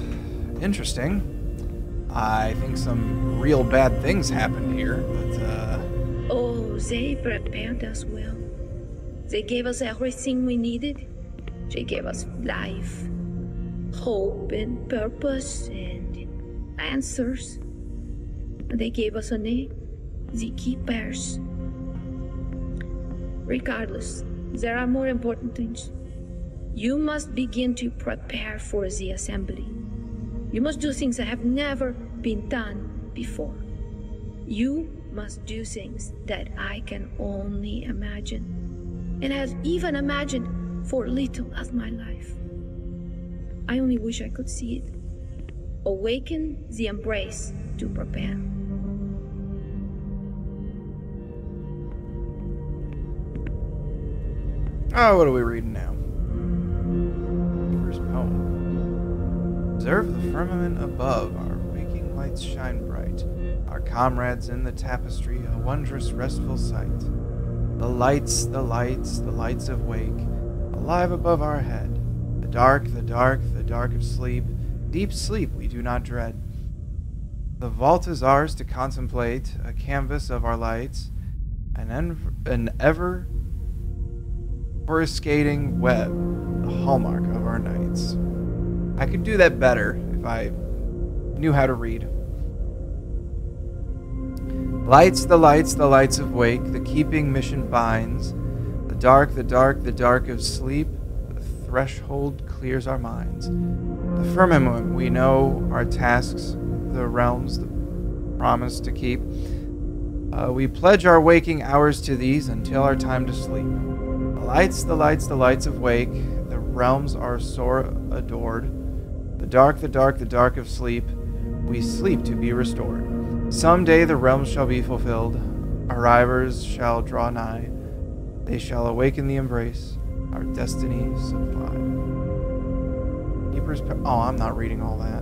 Interesting. I think some real bad things happened here, but oh, they prepared us well. They gave us everything we needed. They gave us life, hope and purpose and answers. They gave us a name, the Keepers. Regardless, there are more important things. You must begin to prepare for the assembly. You must do things that have never been done before. You must do things that I can only imagine, and have even imagined for little of my life. I only wish I could see it. Awaken the embrace to prepare. Oh, what are we reading now? First poem. Observe the firmament above. Our waking lights shine bright. Our comrades in the tapestry, a wondrous, restful sight. The lights, the lights, the lights of wake, alive above our head. The dark, the dark, the dark of sleep. Deep sleep we do not dread. The vault is ours to contemplate, a canvas of our lights, an ever coruscating web, the hallmark of our nights. I could do that better if I knew how to read. Lights, the lights, the lights of wake, the keeping mission binds. The dark, the dark, the dark of sleep, the threshold clears our minds. The firmament we know our tasks, the realms, the promise to keep. We pledge our waking hours to these until our time to sleep. The lights, the lights, the lights of wake, the realms are sore adored. The dark, the dark, the dark of sleep, we sleep to be restored. Someday the realms shall be fulfilled, arrivers shall draw nigh, they shall awaken the embrace, our destiny sublime. Keepers. Oh, I'm not reading all that.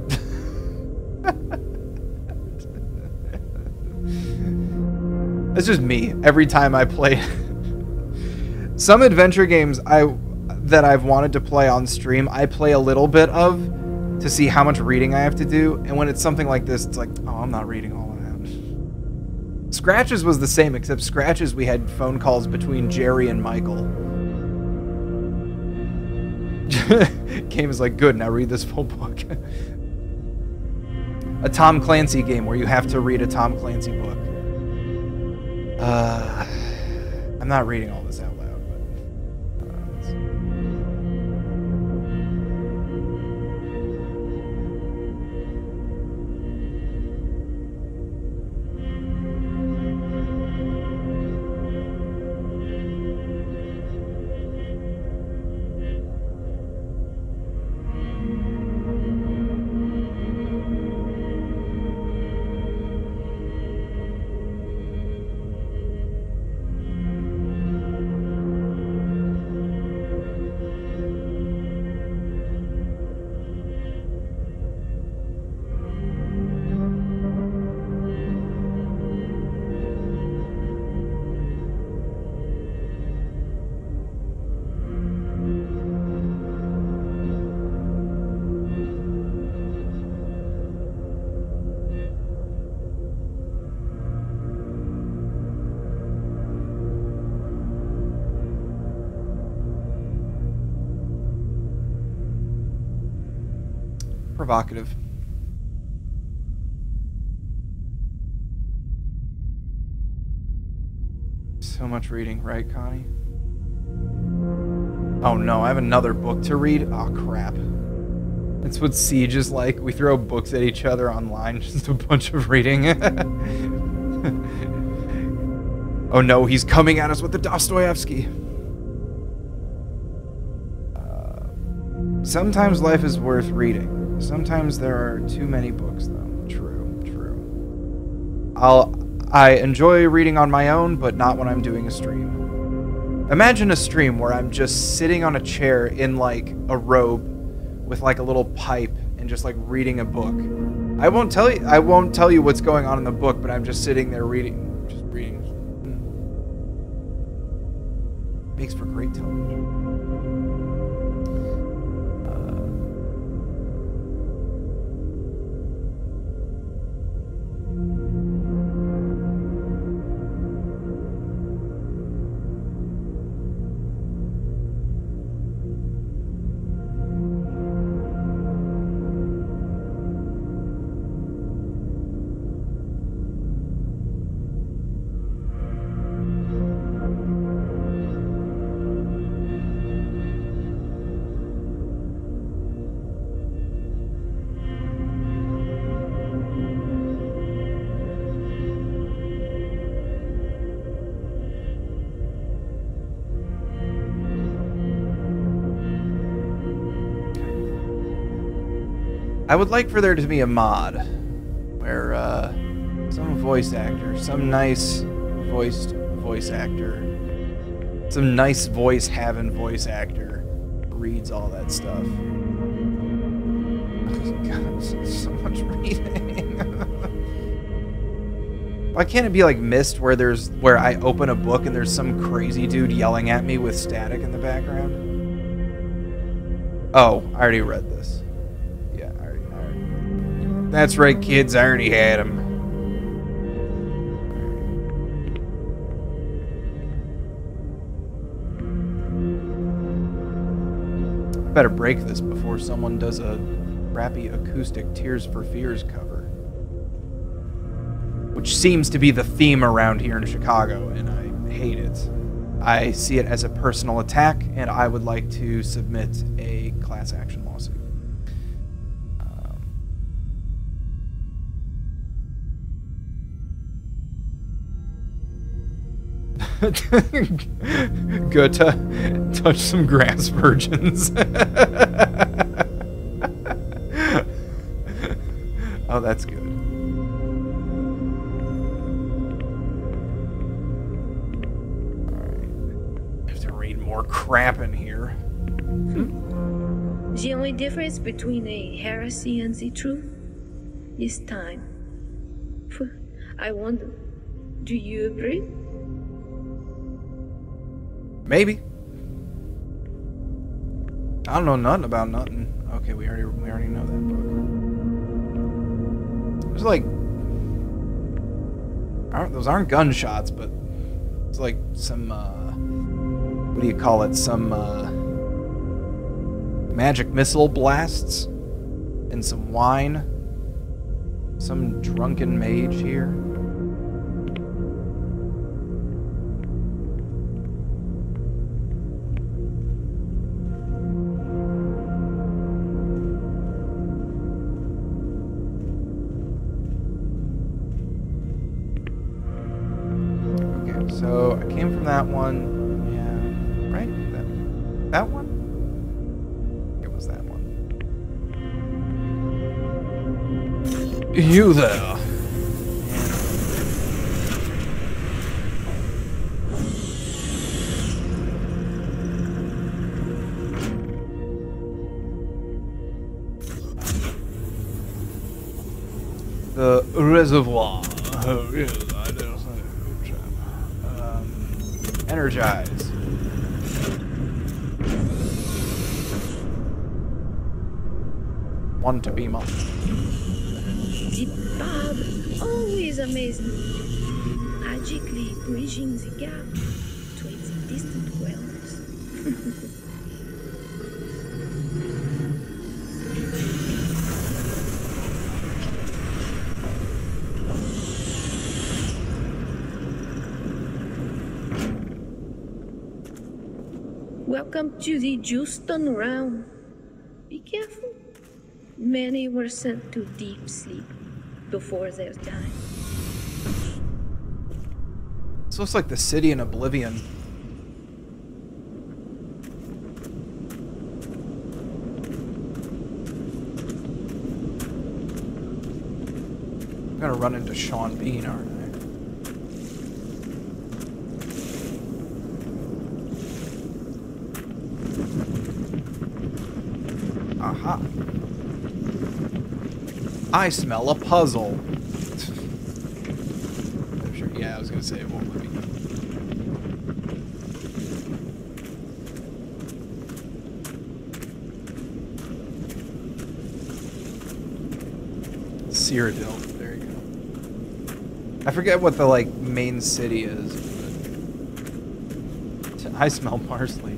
It's just me every time I play. Some adventure games that I've wanted to play on stream, I play a little bit of to see how much reading I have to do, and when it's something like this, it's like, oh, I'm not reading all of that. Scratches was the same, except Scratches we had phone calls between Jerry and Michael. Game is like, good, now read this full book. A Tom Clancy game where you have to read a Tom Clancy book. I'm not reading all this out loud, but... Provocative. So much reading, right, Connie? Oh no, I have another book to read? Oh crap. That's what Siege is like. We throw books at each other online, just a bunch of reading. Oh no, he's coming at us with the Dostoevsky. Sometimes life is worth reading. Sometimes there are too many books, though. True, true. I enjoy reading on my own, but not when I'm doing a stream. Imagine a stream where I'm just sitting on a chair in, like, a robe with, like, a little pipe and just, like, reading a book. I won't tell you what's going on in the book, but I'm just sitting there reading. Just reading. Makes for great television. I would like for there to be a mod where some voice actor, some nice voiced voice actor, some nice voice having voice actor reads all that stuff. God, so much reading. Why can't it be like Myst where there's where I open a book and there's some crazy dude yelling at me with static in the background? Oh, I already read this. That's right, kids. I already had them. I better break this before someone does a crappy acoustic Tears for Fears cover. Which seems to be the theme around here in Chicago, and I hate it. I see it as a personal attack, and I would like to submit a class action lawsuit. Goethe, touch some grass virgins. Oh, that's good. Alright. I have to read more crap in here. The only difference between a heresy and the truth is time. I wonder, do you agree? Maybe. I don't know nothing about nothing. Okay, we already know that book. There's like those aren't gunshots, but it's like some what do you call it? Some magic missile blasts, and some wine. Some drunken mage here. So, I came from that one, and, right? That one? It was that one. You there! The reservoir. Oh, yes. Energize. One to beam up. Deep Bob always amazed me, magically bridging the gap between the distant worlds. Welcome to the Juston realm. Be careful. Many were sent to deep sleep before their time. This looks like the city in Oblivion. I'm gonna run into Sean Bean, aren't I? Aha. I smell a puzzle. I'm sure, yeah, I was going to say it won't let me. Cyrodiil, there you go. I forget what the, like, main city is. But I smell parsley.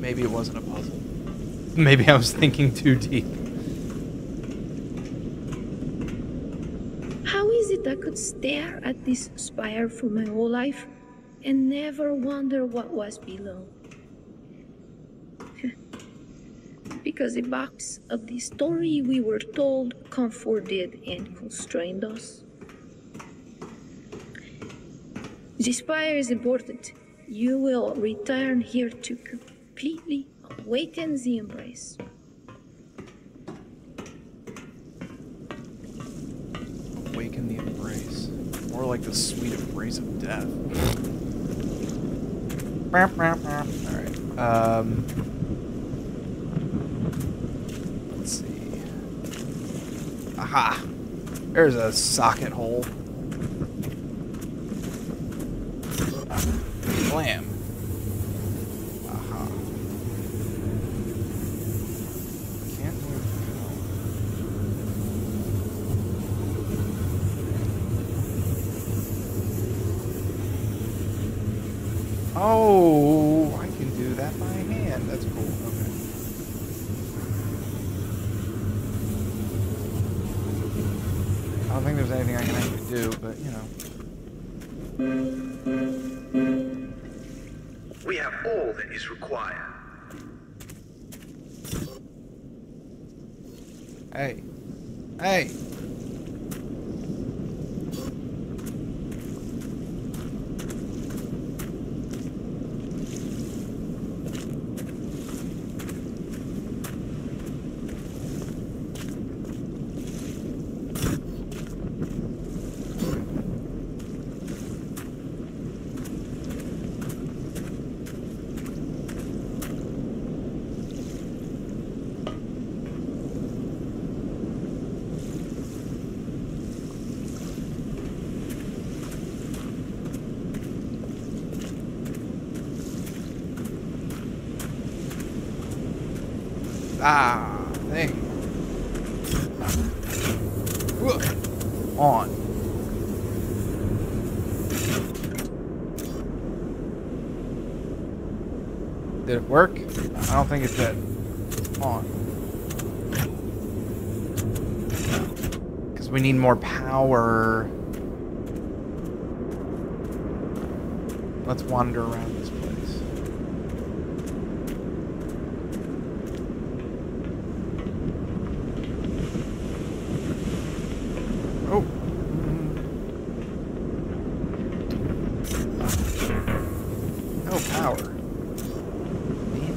Maybe it wasn't a puzzle. Maybe I was thinking too deep. How is it I could stare at this spire for my whole life and never wonder what was below? Because the box of the story we were told comforted and constrained us. The spire is important. You will return here to completely awaken the embrace. Awaken the embrace. More like the sweet embrace of death. Alright. Let's see. Aha! There's a socket hole. Blam. Oh, I can do that by hand. That's cool. Okay. I don't think there's anything I can actually do, but, you know. We have all that is required. Hey. Hey. Ah, thing. Look on. Did it work? I don't think it did. Hold on. Because we need more power. Let's wander around this place. Oh. No power. Man.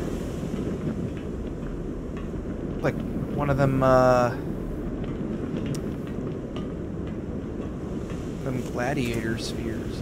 Like one of them, gladiator spheres.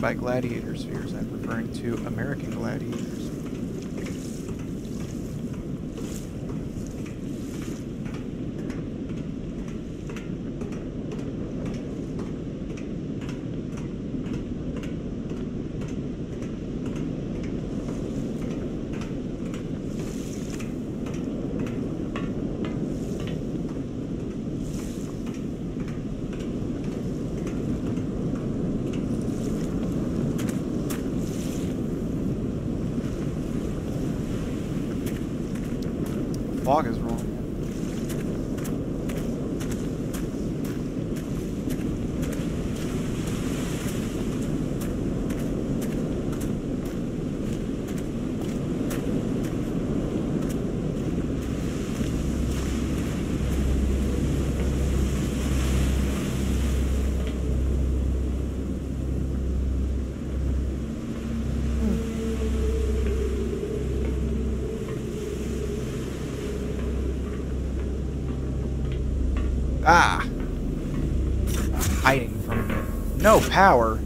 By gladiator spheres, I'm referring to American gladiators. Fog is wrong. Ah! Hiding from it. No power!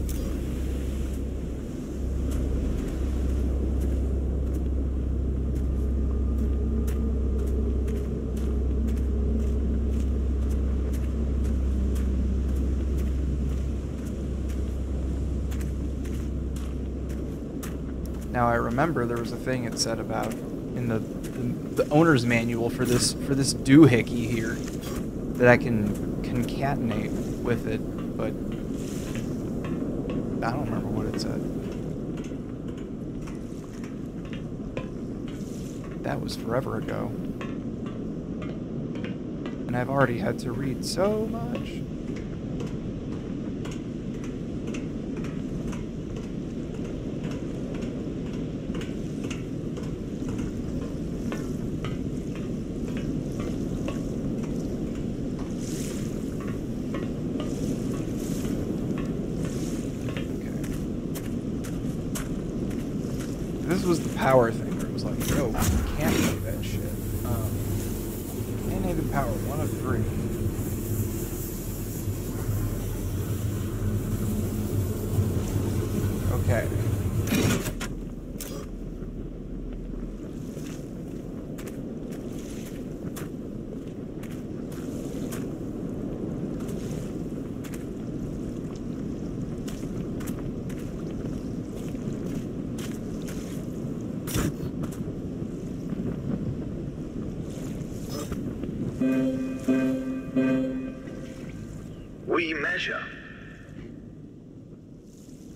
Now I remember there was a thing it said about in the owner's manual for this doohickey here. That I can concatenate with it, but I don't remember what it said. That was forever ago. And I've already had to read so much. This was the power thing where it was like, yo, we can't do that shit. Animated power, 1 of 3. Okay.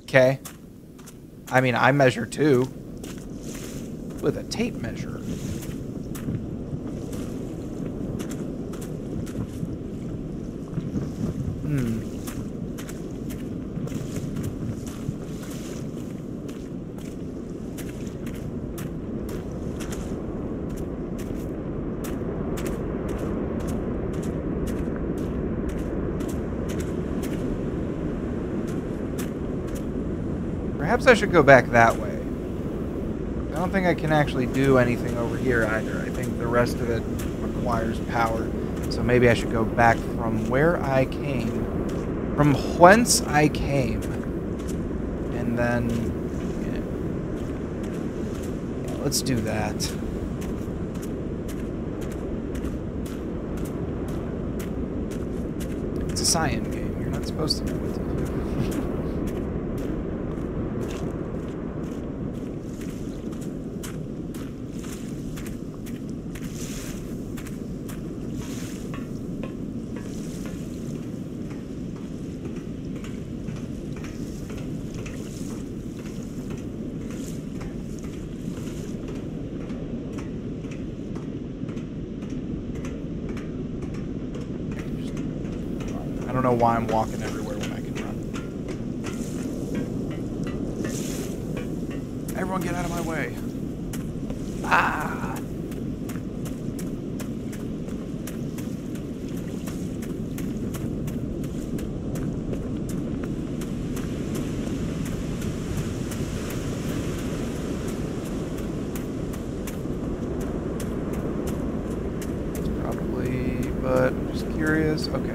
Okay. I mean, I measure too. With a tape measure. Perhaps I should go back that way. I don't think I can actually do anything over here either. I think the rest of it requires power. So maybe I should go back from where I came. From whence I came. And then... yeah. Yeah, let's do that. It's a Cyan game. You're not not supposed to do with why I'm walking everywhere when I can run. Everyone get out of my way. Ah! Probably, but I'm just curious. Okay.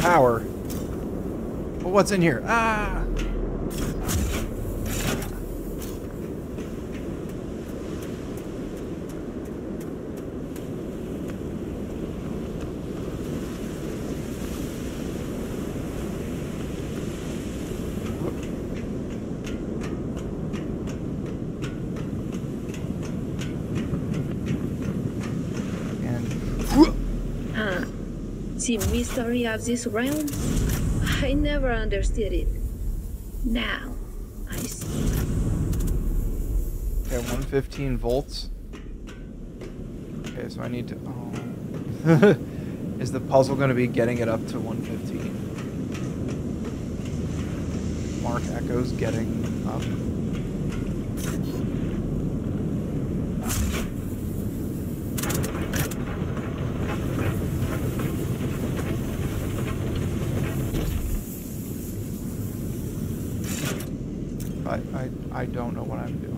Power. But what's in here? Ah! The mystery of this realm? I never understood it. Now, I see. Okay, 115 volts. Okay, so I need to... Oh. Is the puzzle going to be getting it up to 115? Mark Echo's getting up. I don't know what I'm doing.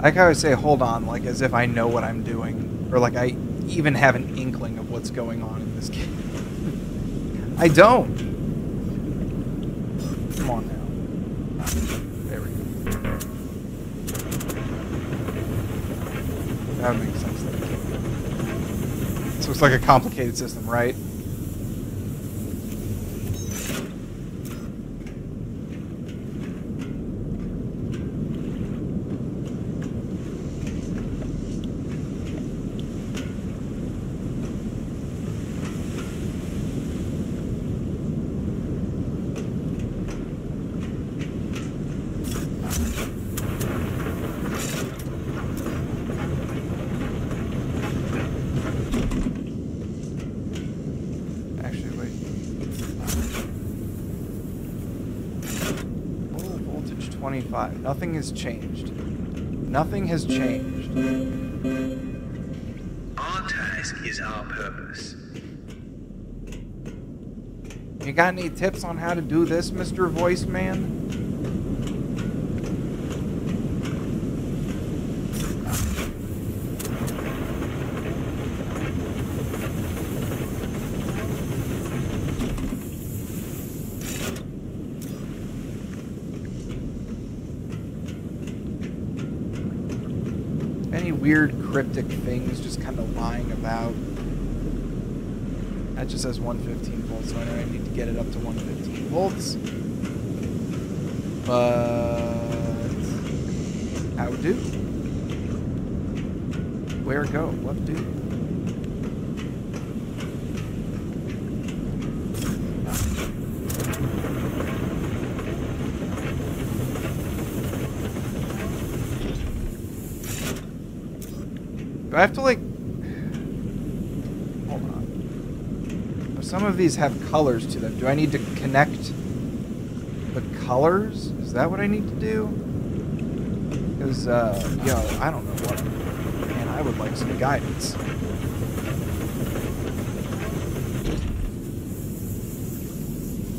Like I always say, hold on, like as if I know what I'm doing, or like I even have an inkling of what's going on in this game. I don't. Come on now. There we go. That makes sense. So it's like a complicated system, right? Nothing has changed. Nothing has changed. Our task is our purpose. You got any tips on how to do this, Mr. Voice Man? Cryptic things just kind of lying about. That just says 115 volts, so I know I need to get it up to 115 volts. But how do? Where go? What do? I have to like Some of these have colors to them. Do I need to connect the colors? Is that what I need to do? Because, yo, I don't know what. Man, I would like some guidance.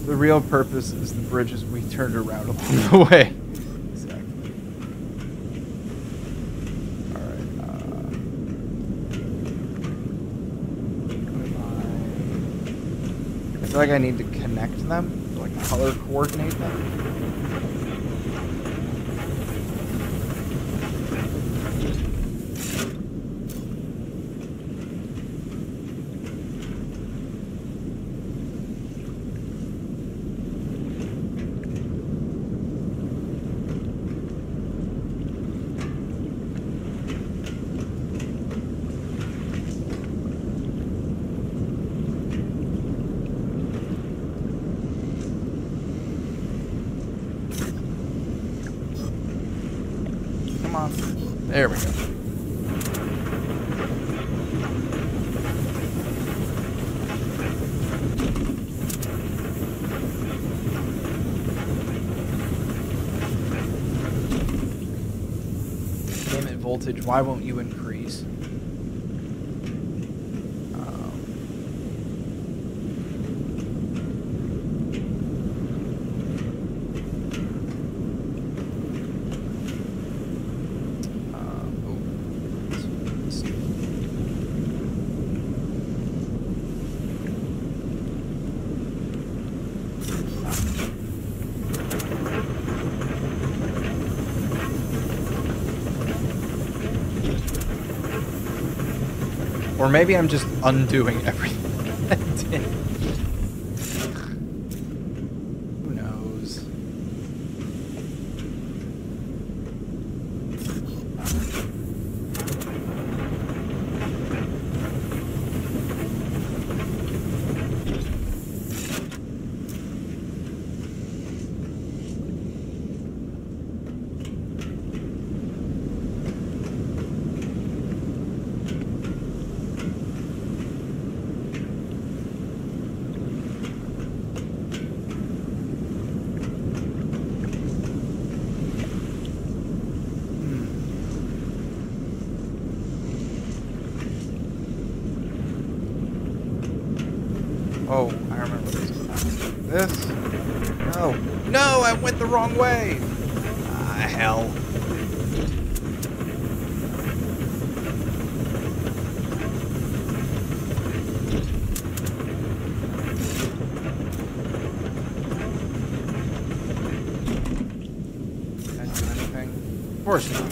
The real purpose is the bridges we turned around along the way. I feel like I need to connect them, like color coordinate them. There we go. Damn it, voltage, why won't you increase? Or maybe I'm just undoing everything I did. Who knows? Oh, I remember this. No. No, I went the wrong way! Ah, hell. Did I do anything? Of course not.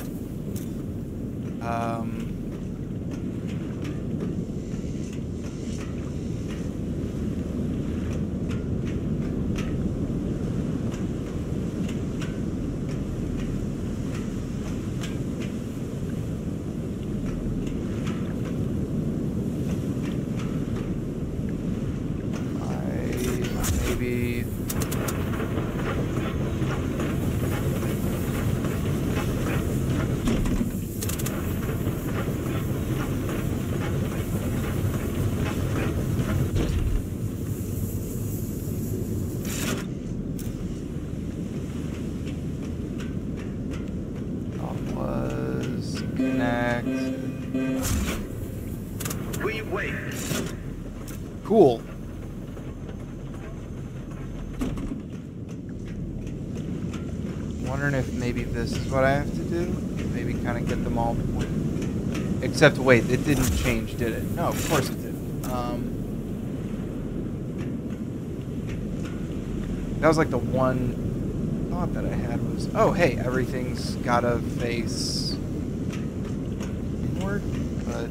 Cool. Wondering if maybe this is what I have to do. Maybe kind of get them all pointed. Except wait, it didn't change, did it? No, of course it didn't. That was like the one thought that I had was, oh hey, everything's gotta face inward, but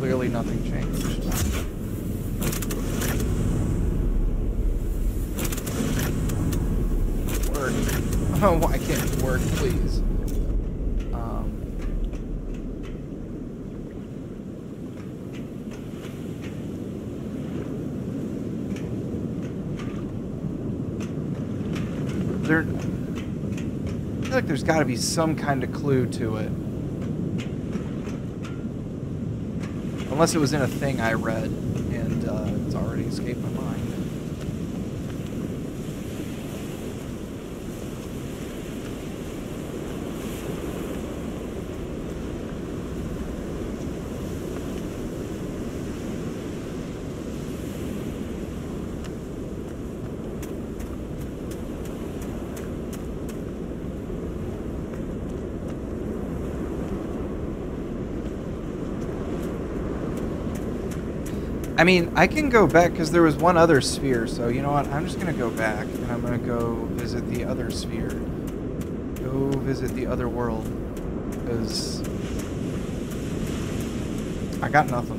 clearly nothing changed. Work. Oh, why can't it work, please? There, I feel like there's got to be some kind of clue to it. Unless it was in a thing I read and it's already escaped my mind. I mean, I can go back because there was one other sphere, so you know what? I'm just going to go back and I'm going to go visit the other sphere. Go visit the other world because I got nothing.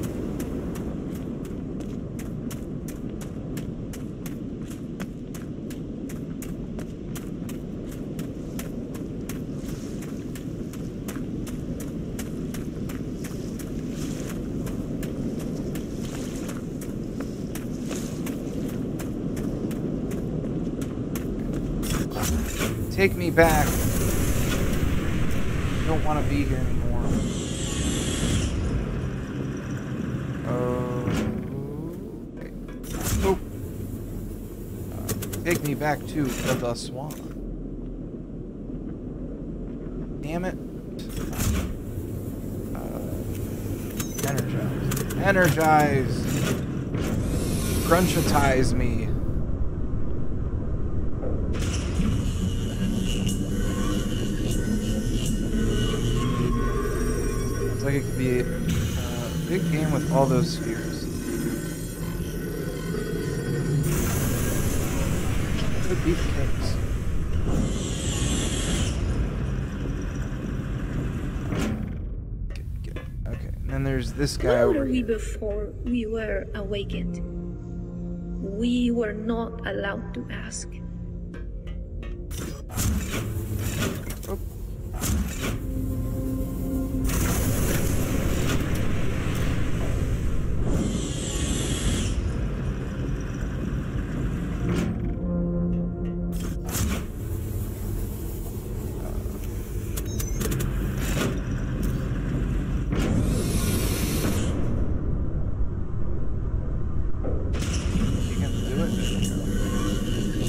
Take me back. I don't want to be here anymore. Oh. Nope. Take me back to the swamp. Damn it. Energize. Energize. Crunchitize me. It could be a big game with all those spheres. Could be the case. Good, good. Okay, and then there's this guy over here. Before we were awakened, we were not allowed to ask.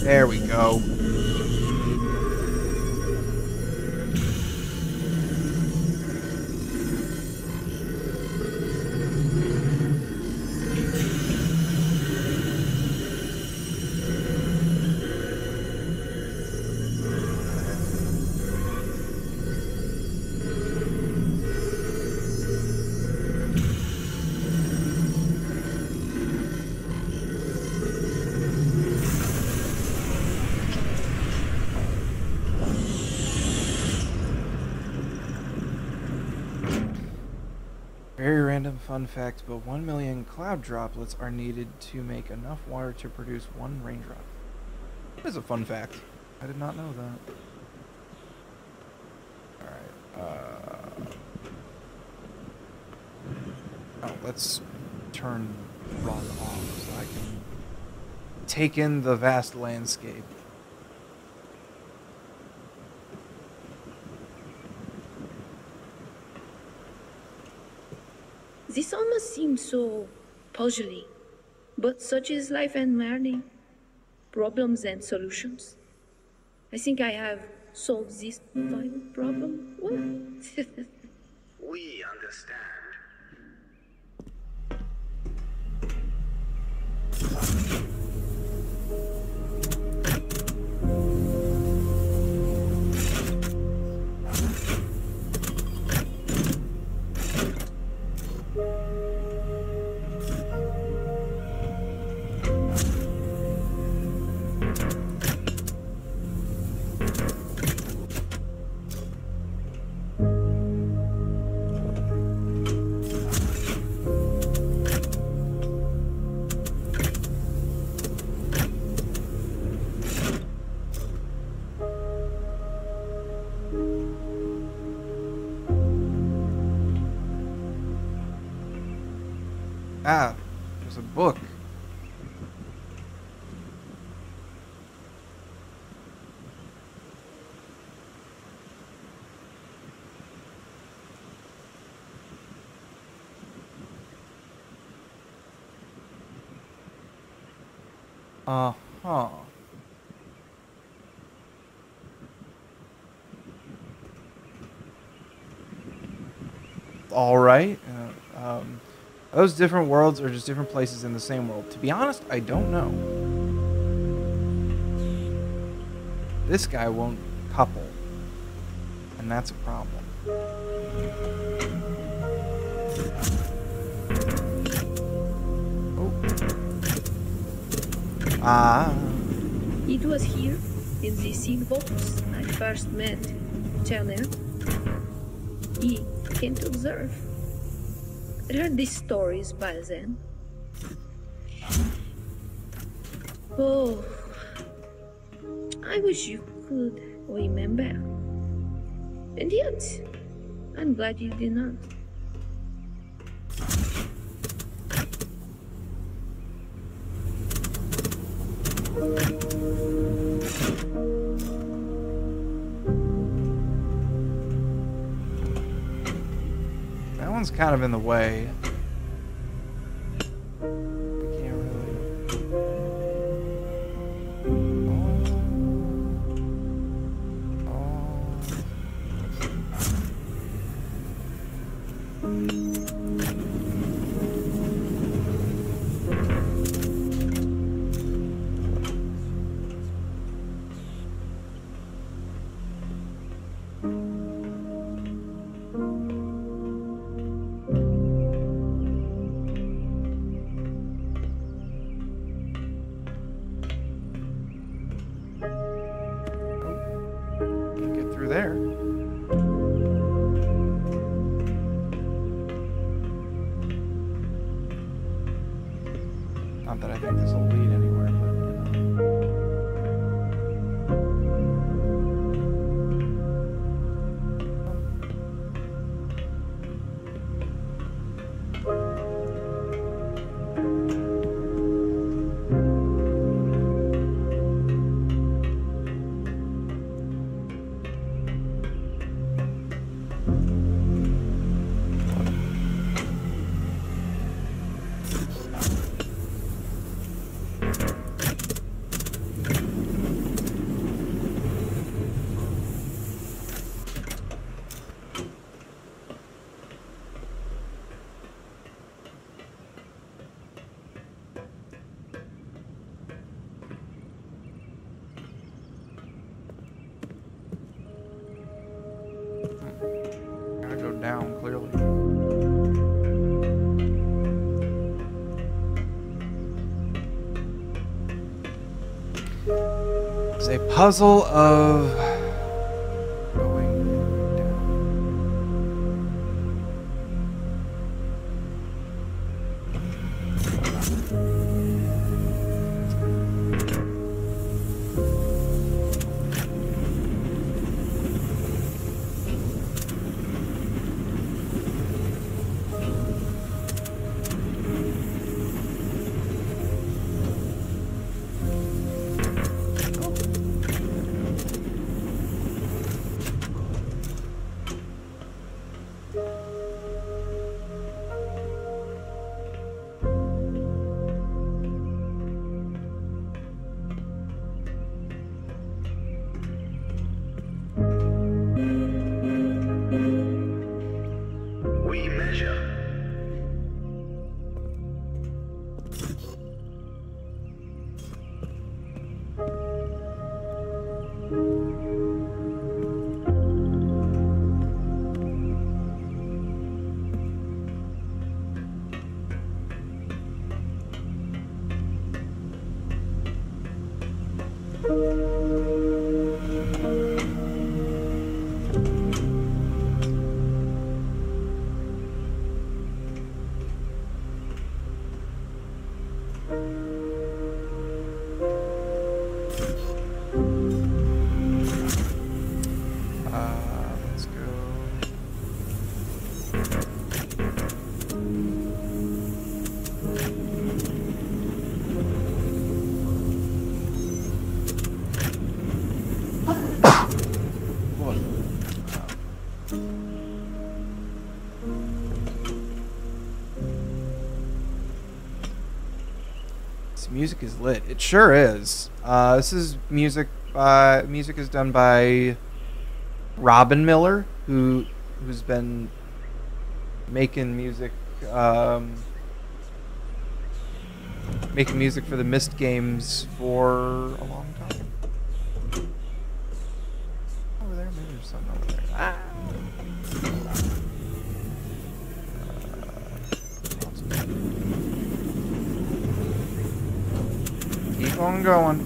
There we go. Fun fact, but 1,000,000 cloud droplets are needed to make enough water to produce one raindrop. That is a fun fact. I did not know that. Alright, oh, let's turn run off so I can take in the vast landscape. This almost seems so puzzly, but such is life and learning, problems and solutions. I think I have solved this violent problem well. We understand. Ah, there's a book. Uh-huh. All right. Those different worlds are just different places in the same world. To be honest, I don't know. This guy won't couple. And that's a problem. Oh. Ah. It was here, in the seed box, I first met Turner. He can't observe. Read these stories by then. Oh, I wish you could remember. And yet, I'm glad you did not. Kind of in the way. I can't really. Puzzle of going Music is lit. It sure is. This is music. Music is done by Robin Miller, who's been making music, for the Myst games for a long time. Over there, maybe there's something over there. Ah. Keep on going.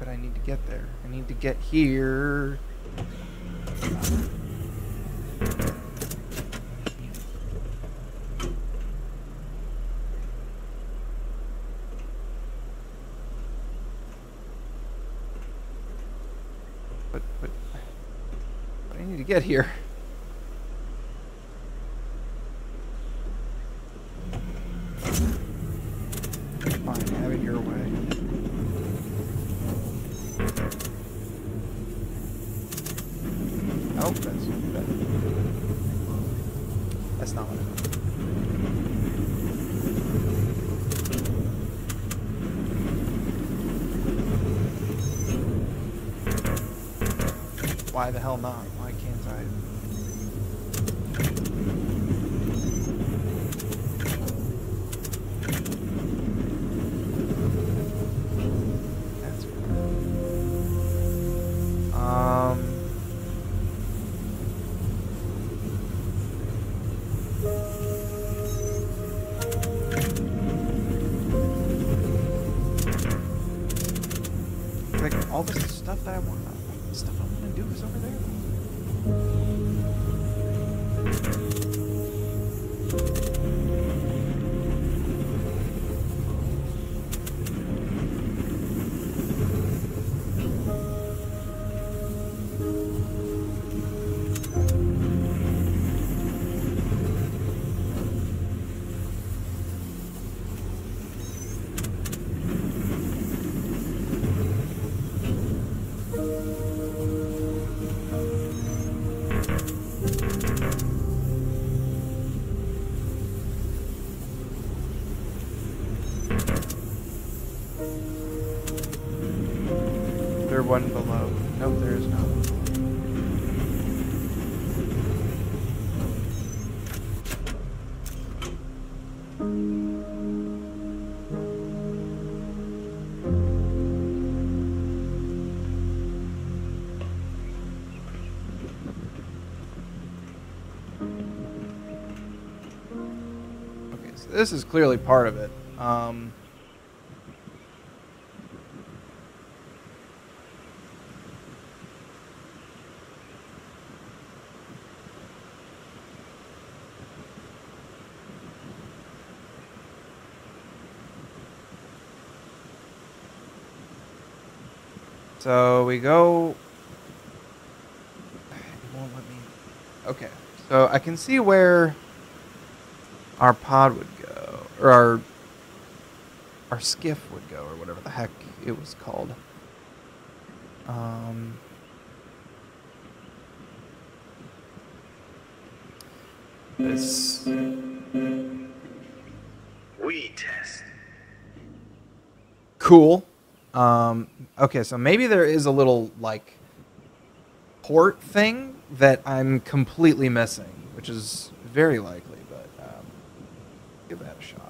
But I need to get there. I need to get here. But I need to get here. Fine, have it your way. Oh, that's not what I meant. Why the hell not? Why can't I? That's weird. Like all the stuff that I want. Stuff I want to do is over there. There's one below. No, there is not. Okay, so this is clearly part of it. So we go, it won't let me, okay, so I can see where our pod would go, or our skiff would go, or whatever the heck it was called. This. We test. Cool. Okay, so maybe there is a little, like, port thing that I'm completely missing, which is very likely, but, give that a shot.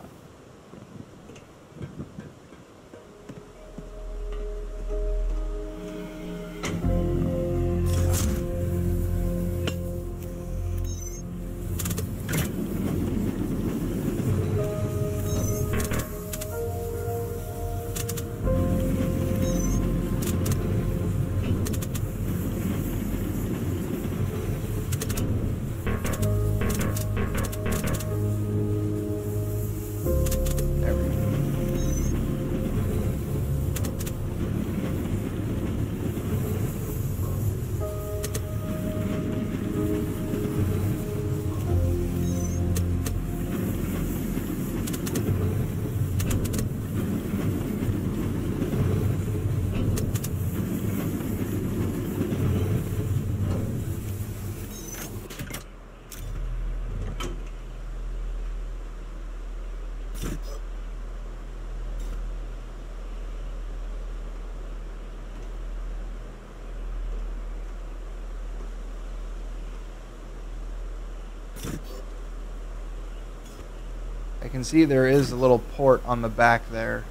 I can see there is a little port on the back there.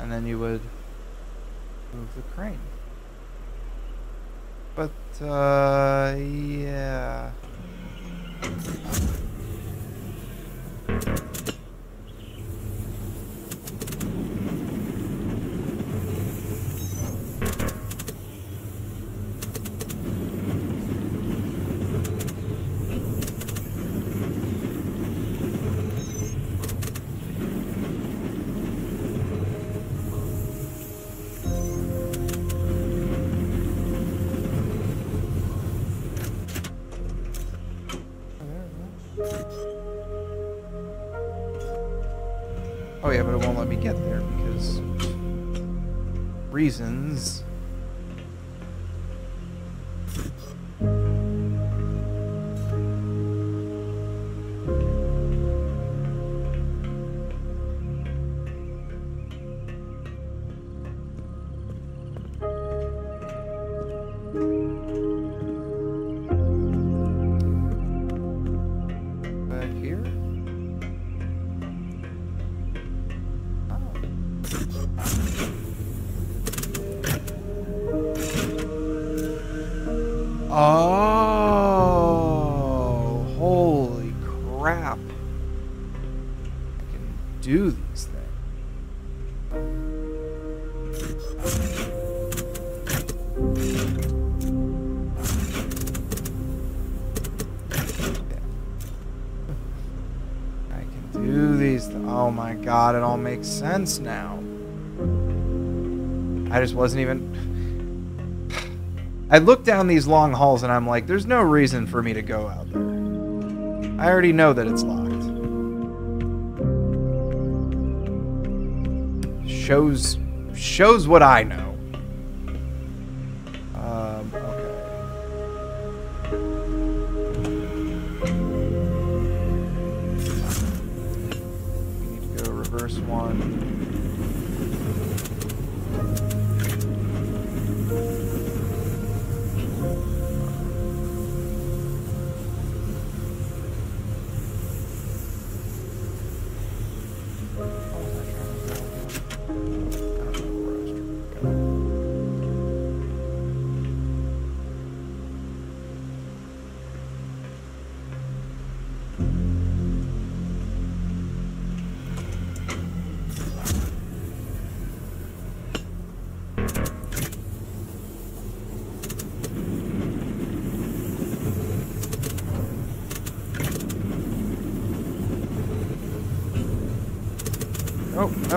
And then you would move the crane. But, yeah. Reasons. God, it all makes sense now. I just wasn't even... I look down these long halls and I'm like, there's no reason for me to go out there. I already know that it's locked. Shows what I know. I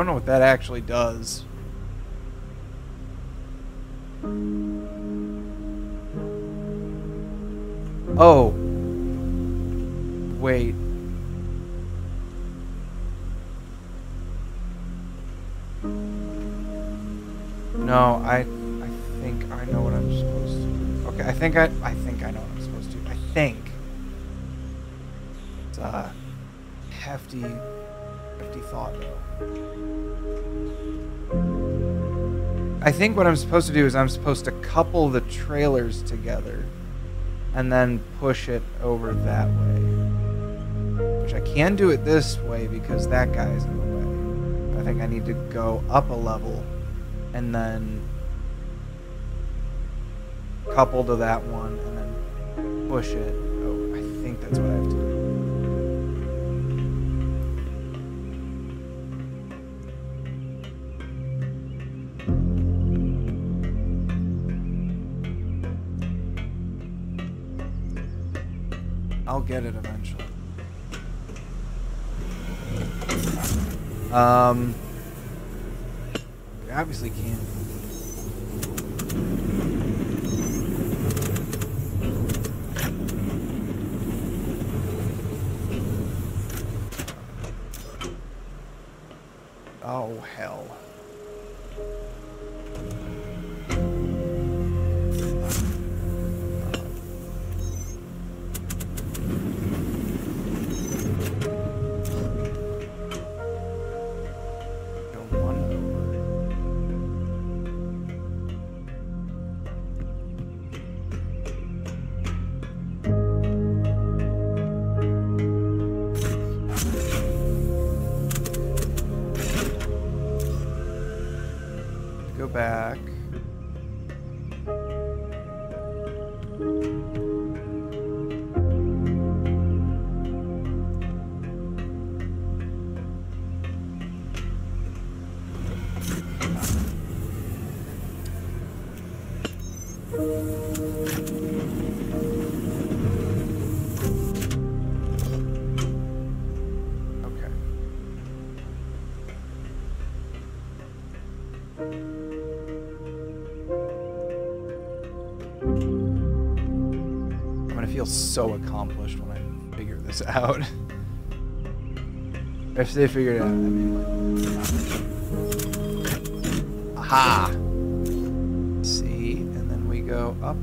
don't know what that actually does. Oh. Wait. No, I think I know what I'm supposed to. Okay, I think I know what I'm supposed to. I think. It's a hefty thought though. I I think what I'm supposed to do is I'm supposed to couple the trailers together and then push it over that way. Which I can do it this way because that guy's in the way. I think I need to go up a level and then couple to that one and then push it. Oh, I think that's what I have to do. I'll get it eventually. We obviously can't. Oh, hell. So accomplished when I figure this out. If they figure it out, I mean, like, aha! See, and then we go up .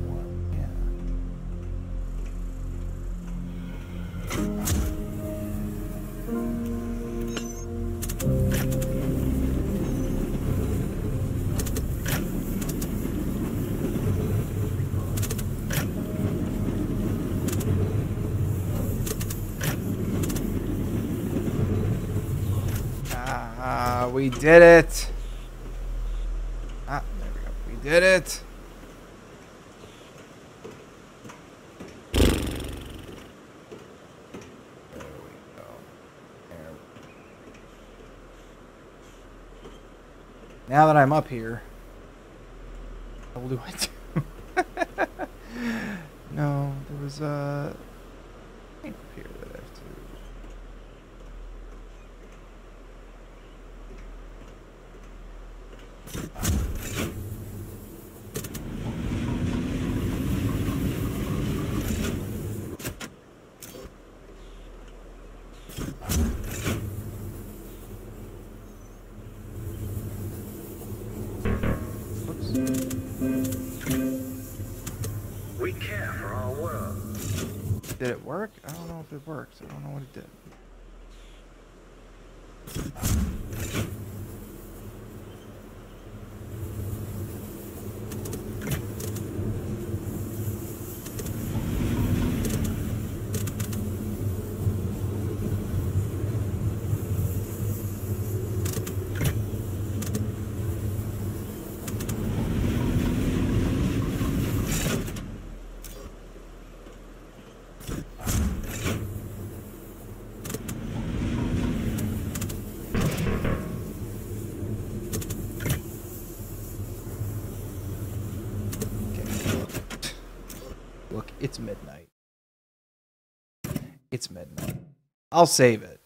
We did it. Ah, there we go. We did it. There we go. There we go. Now that I'm up here, what do I do? No, there was a thing up here that I have to. Did it work? I don't know if it worked. I don't know what it did. It's midnight. I'll save it.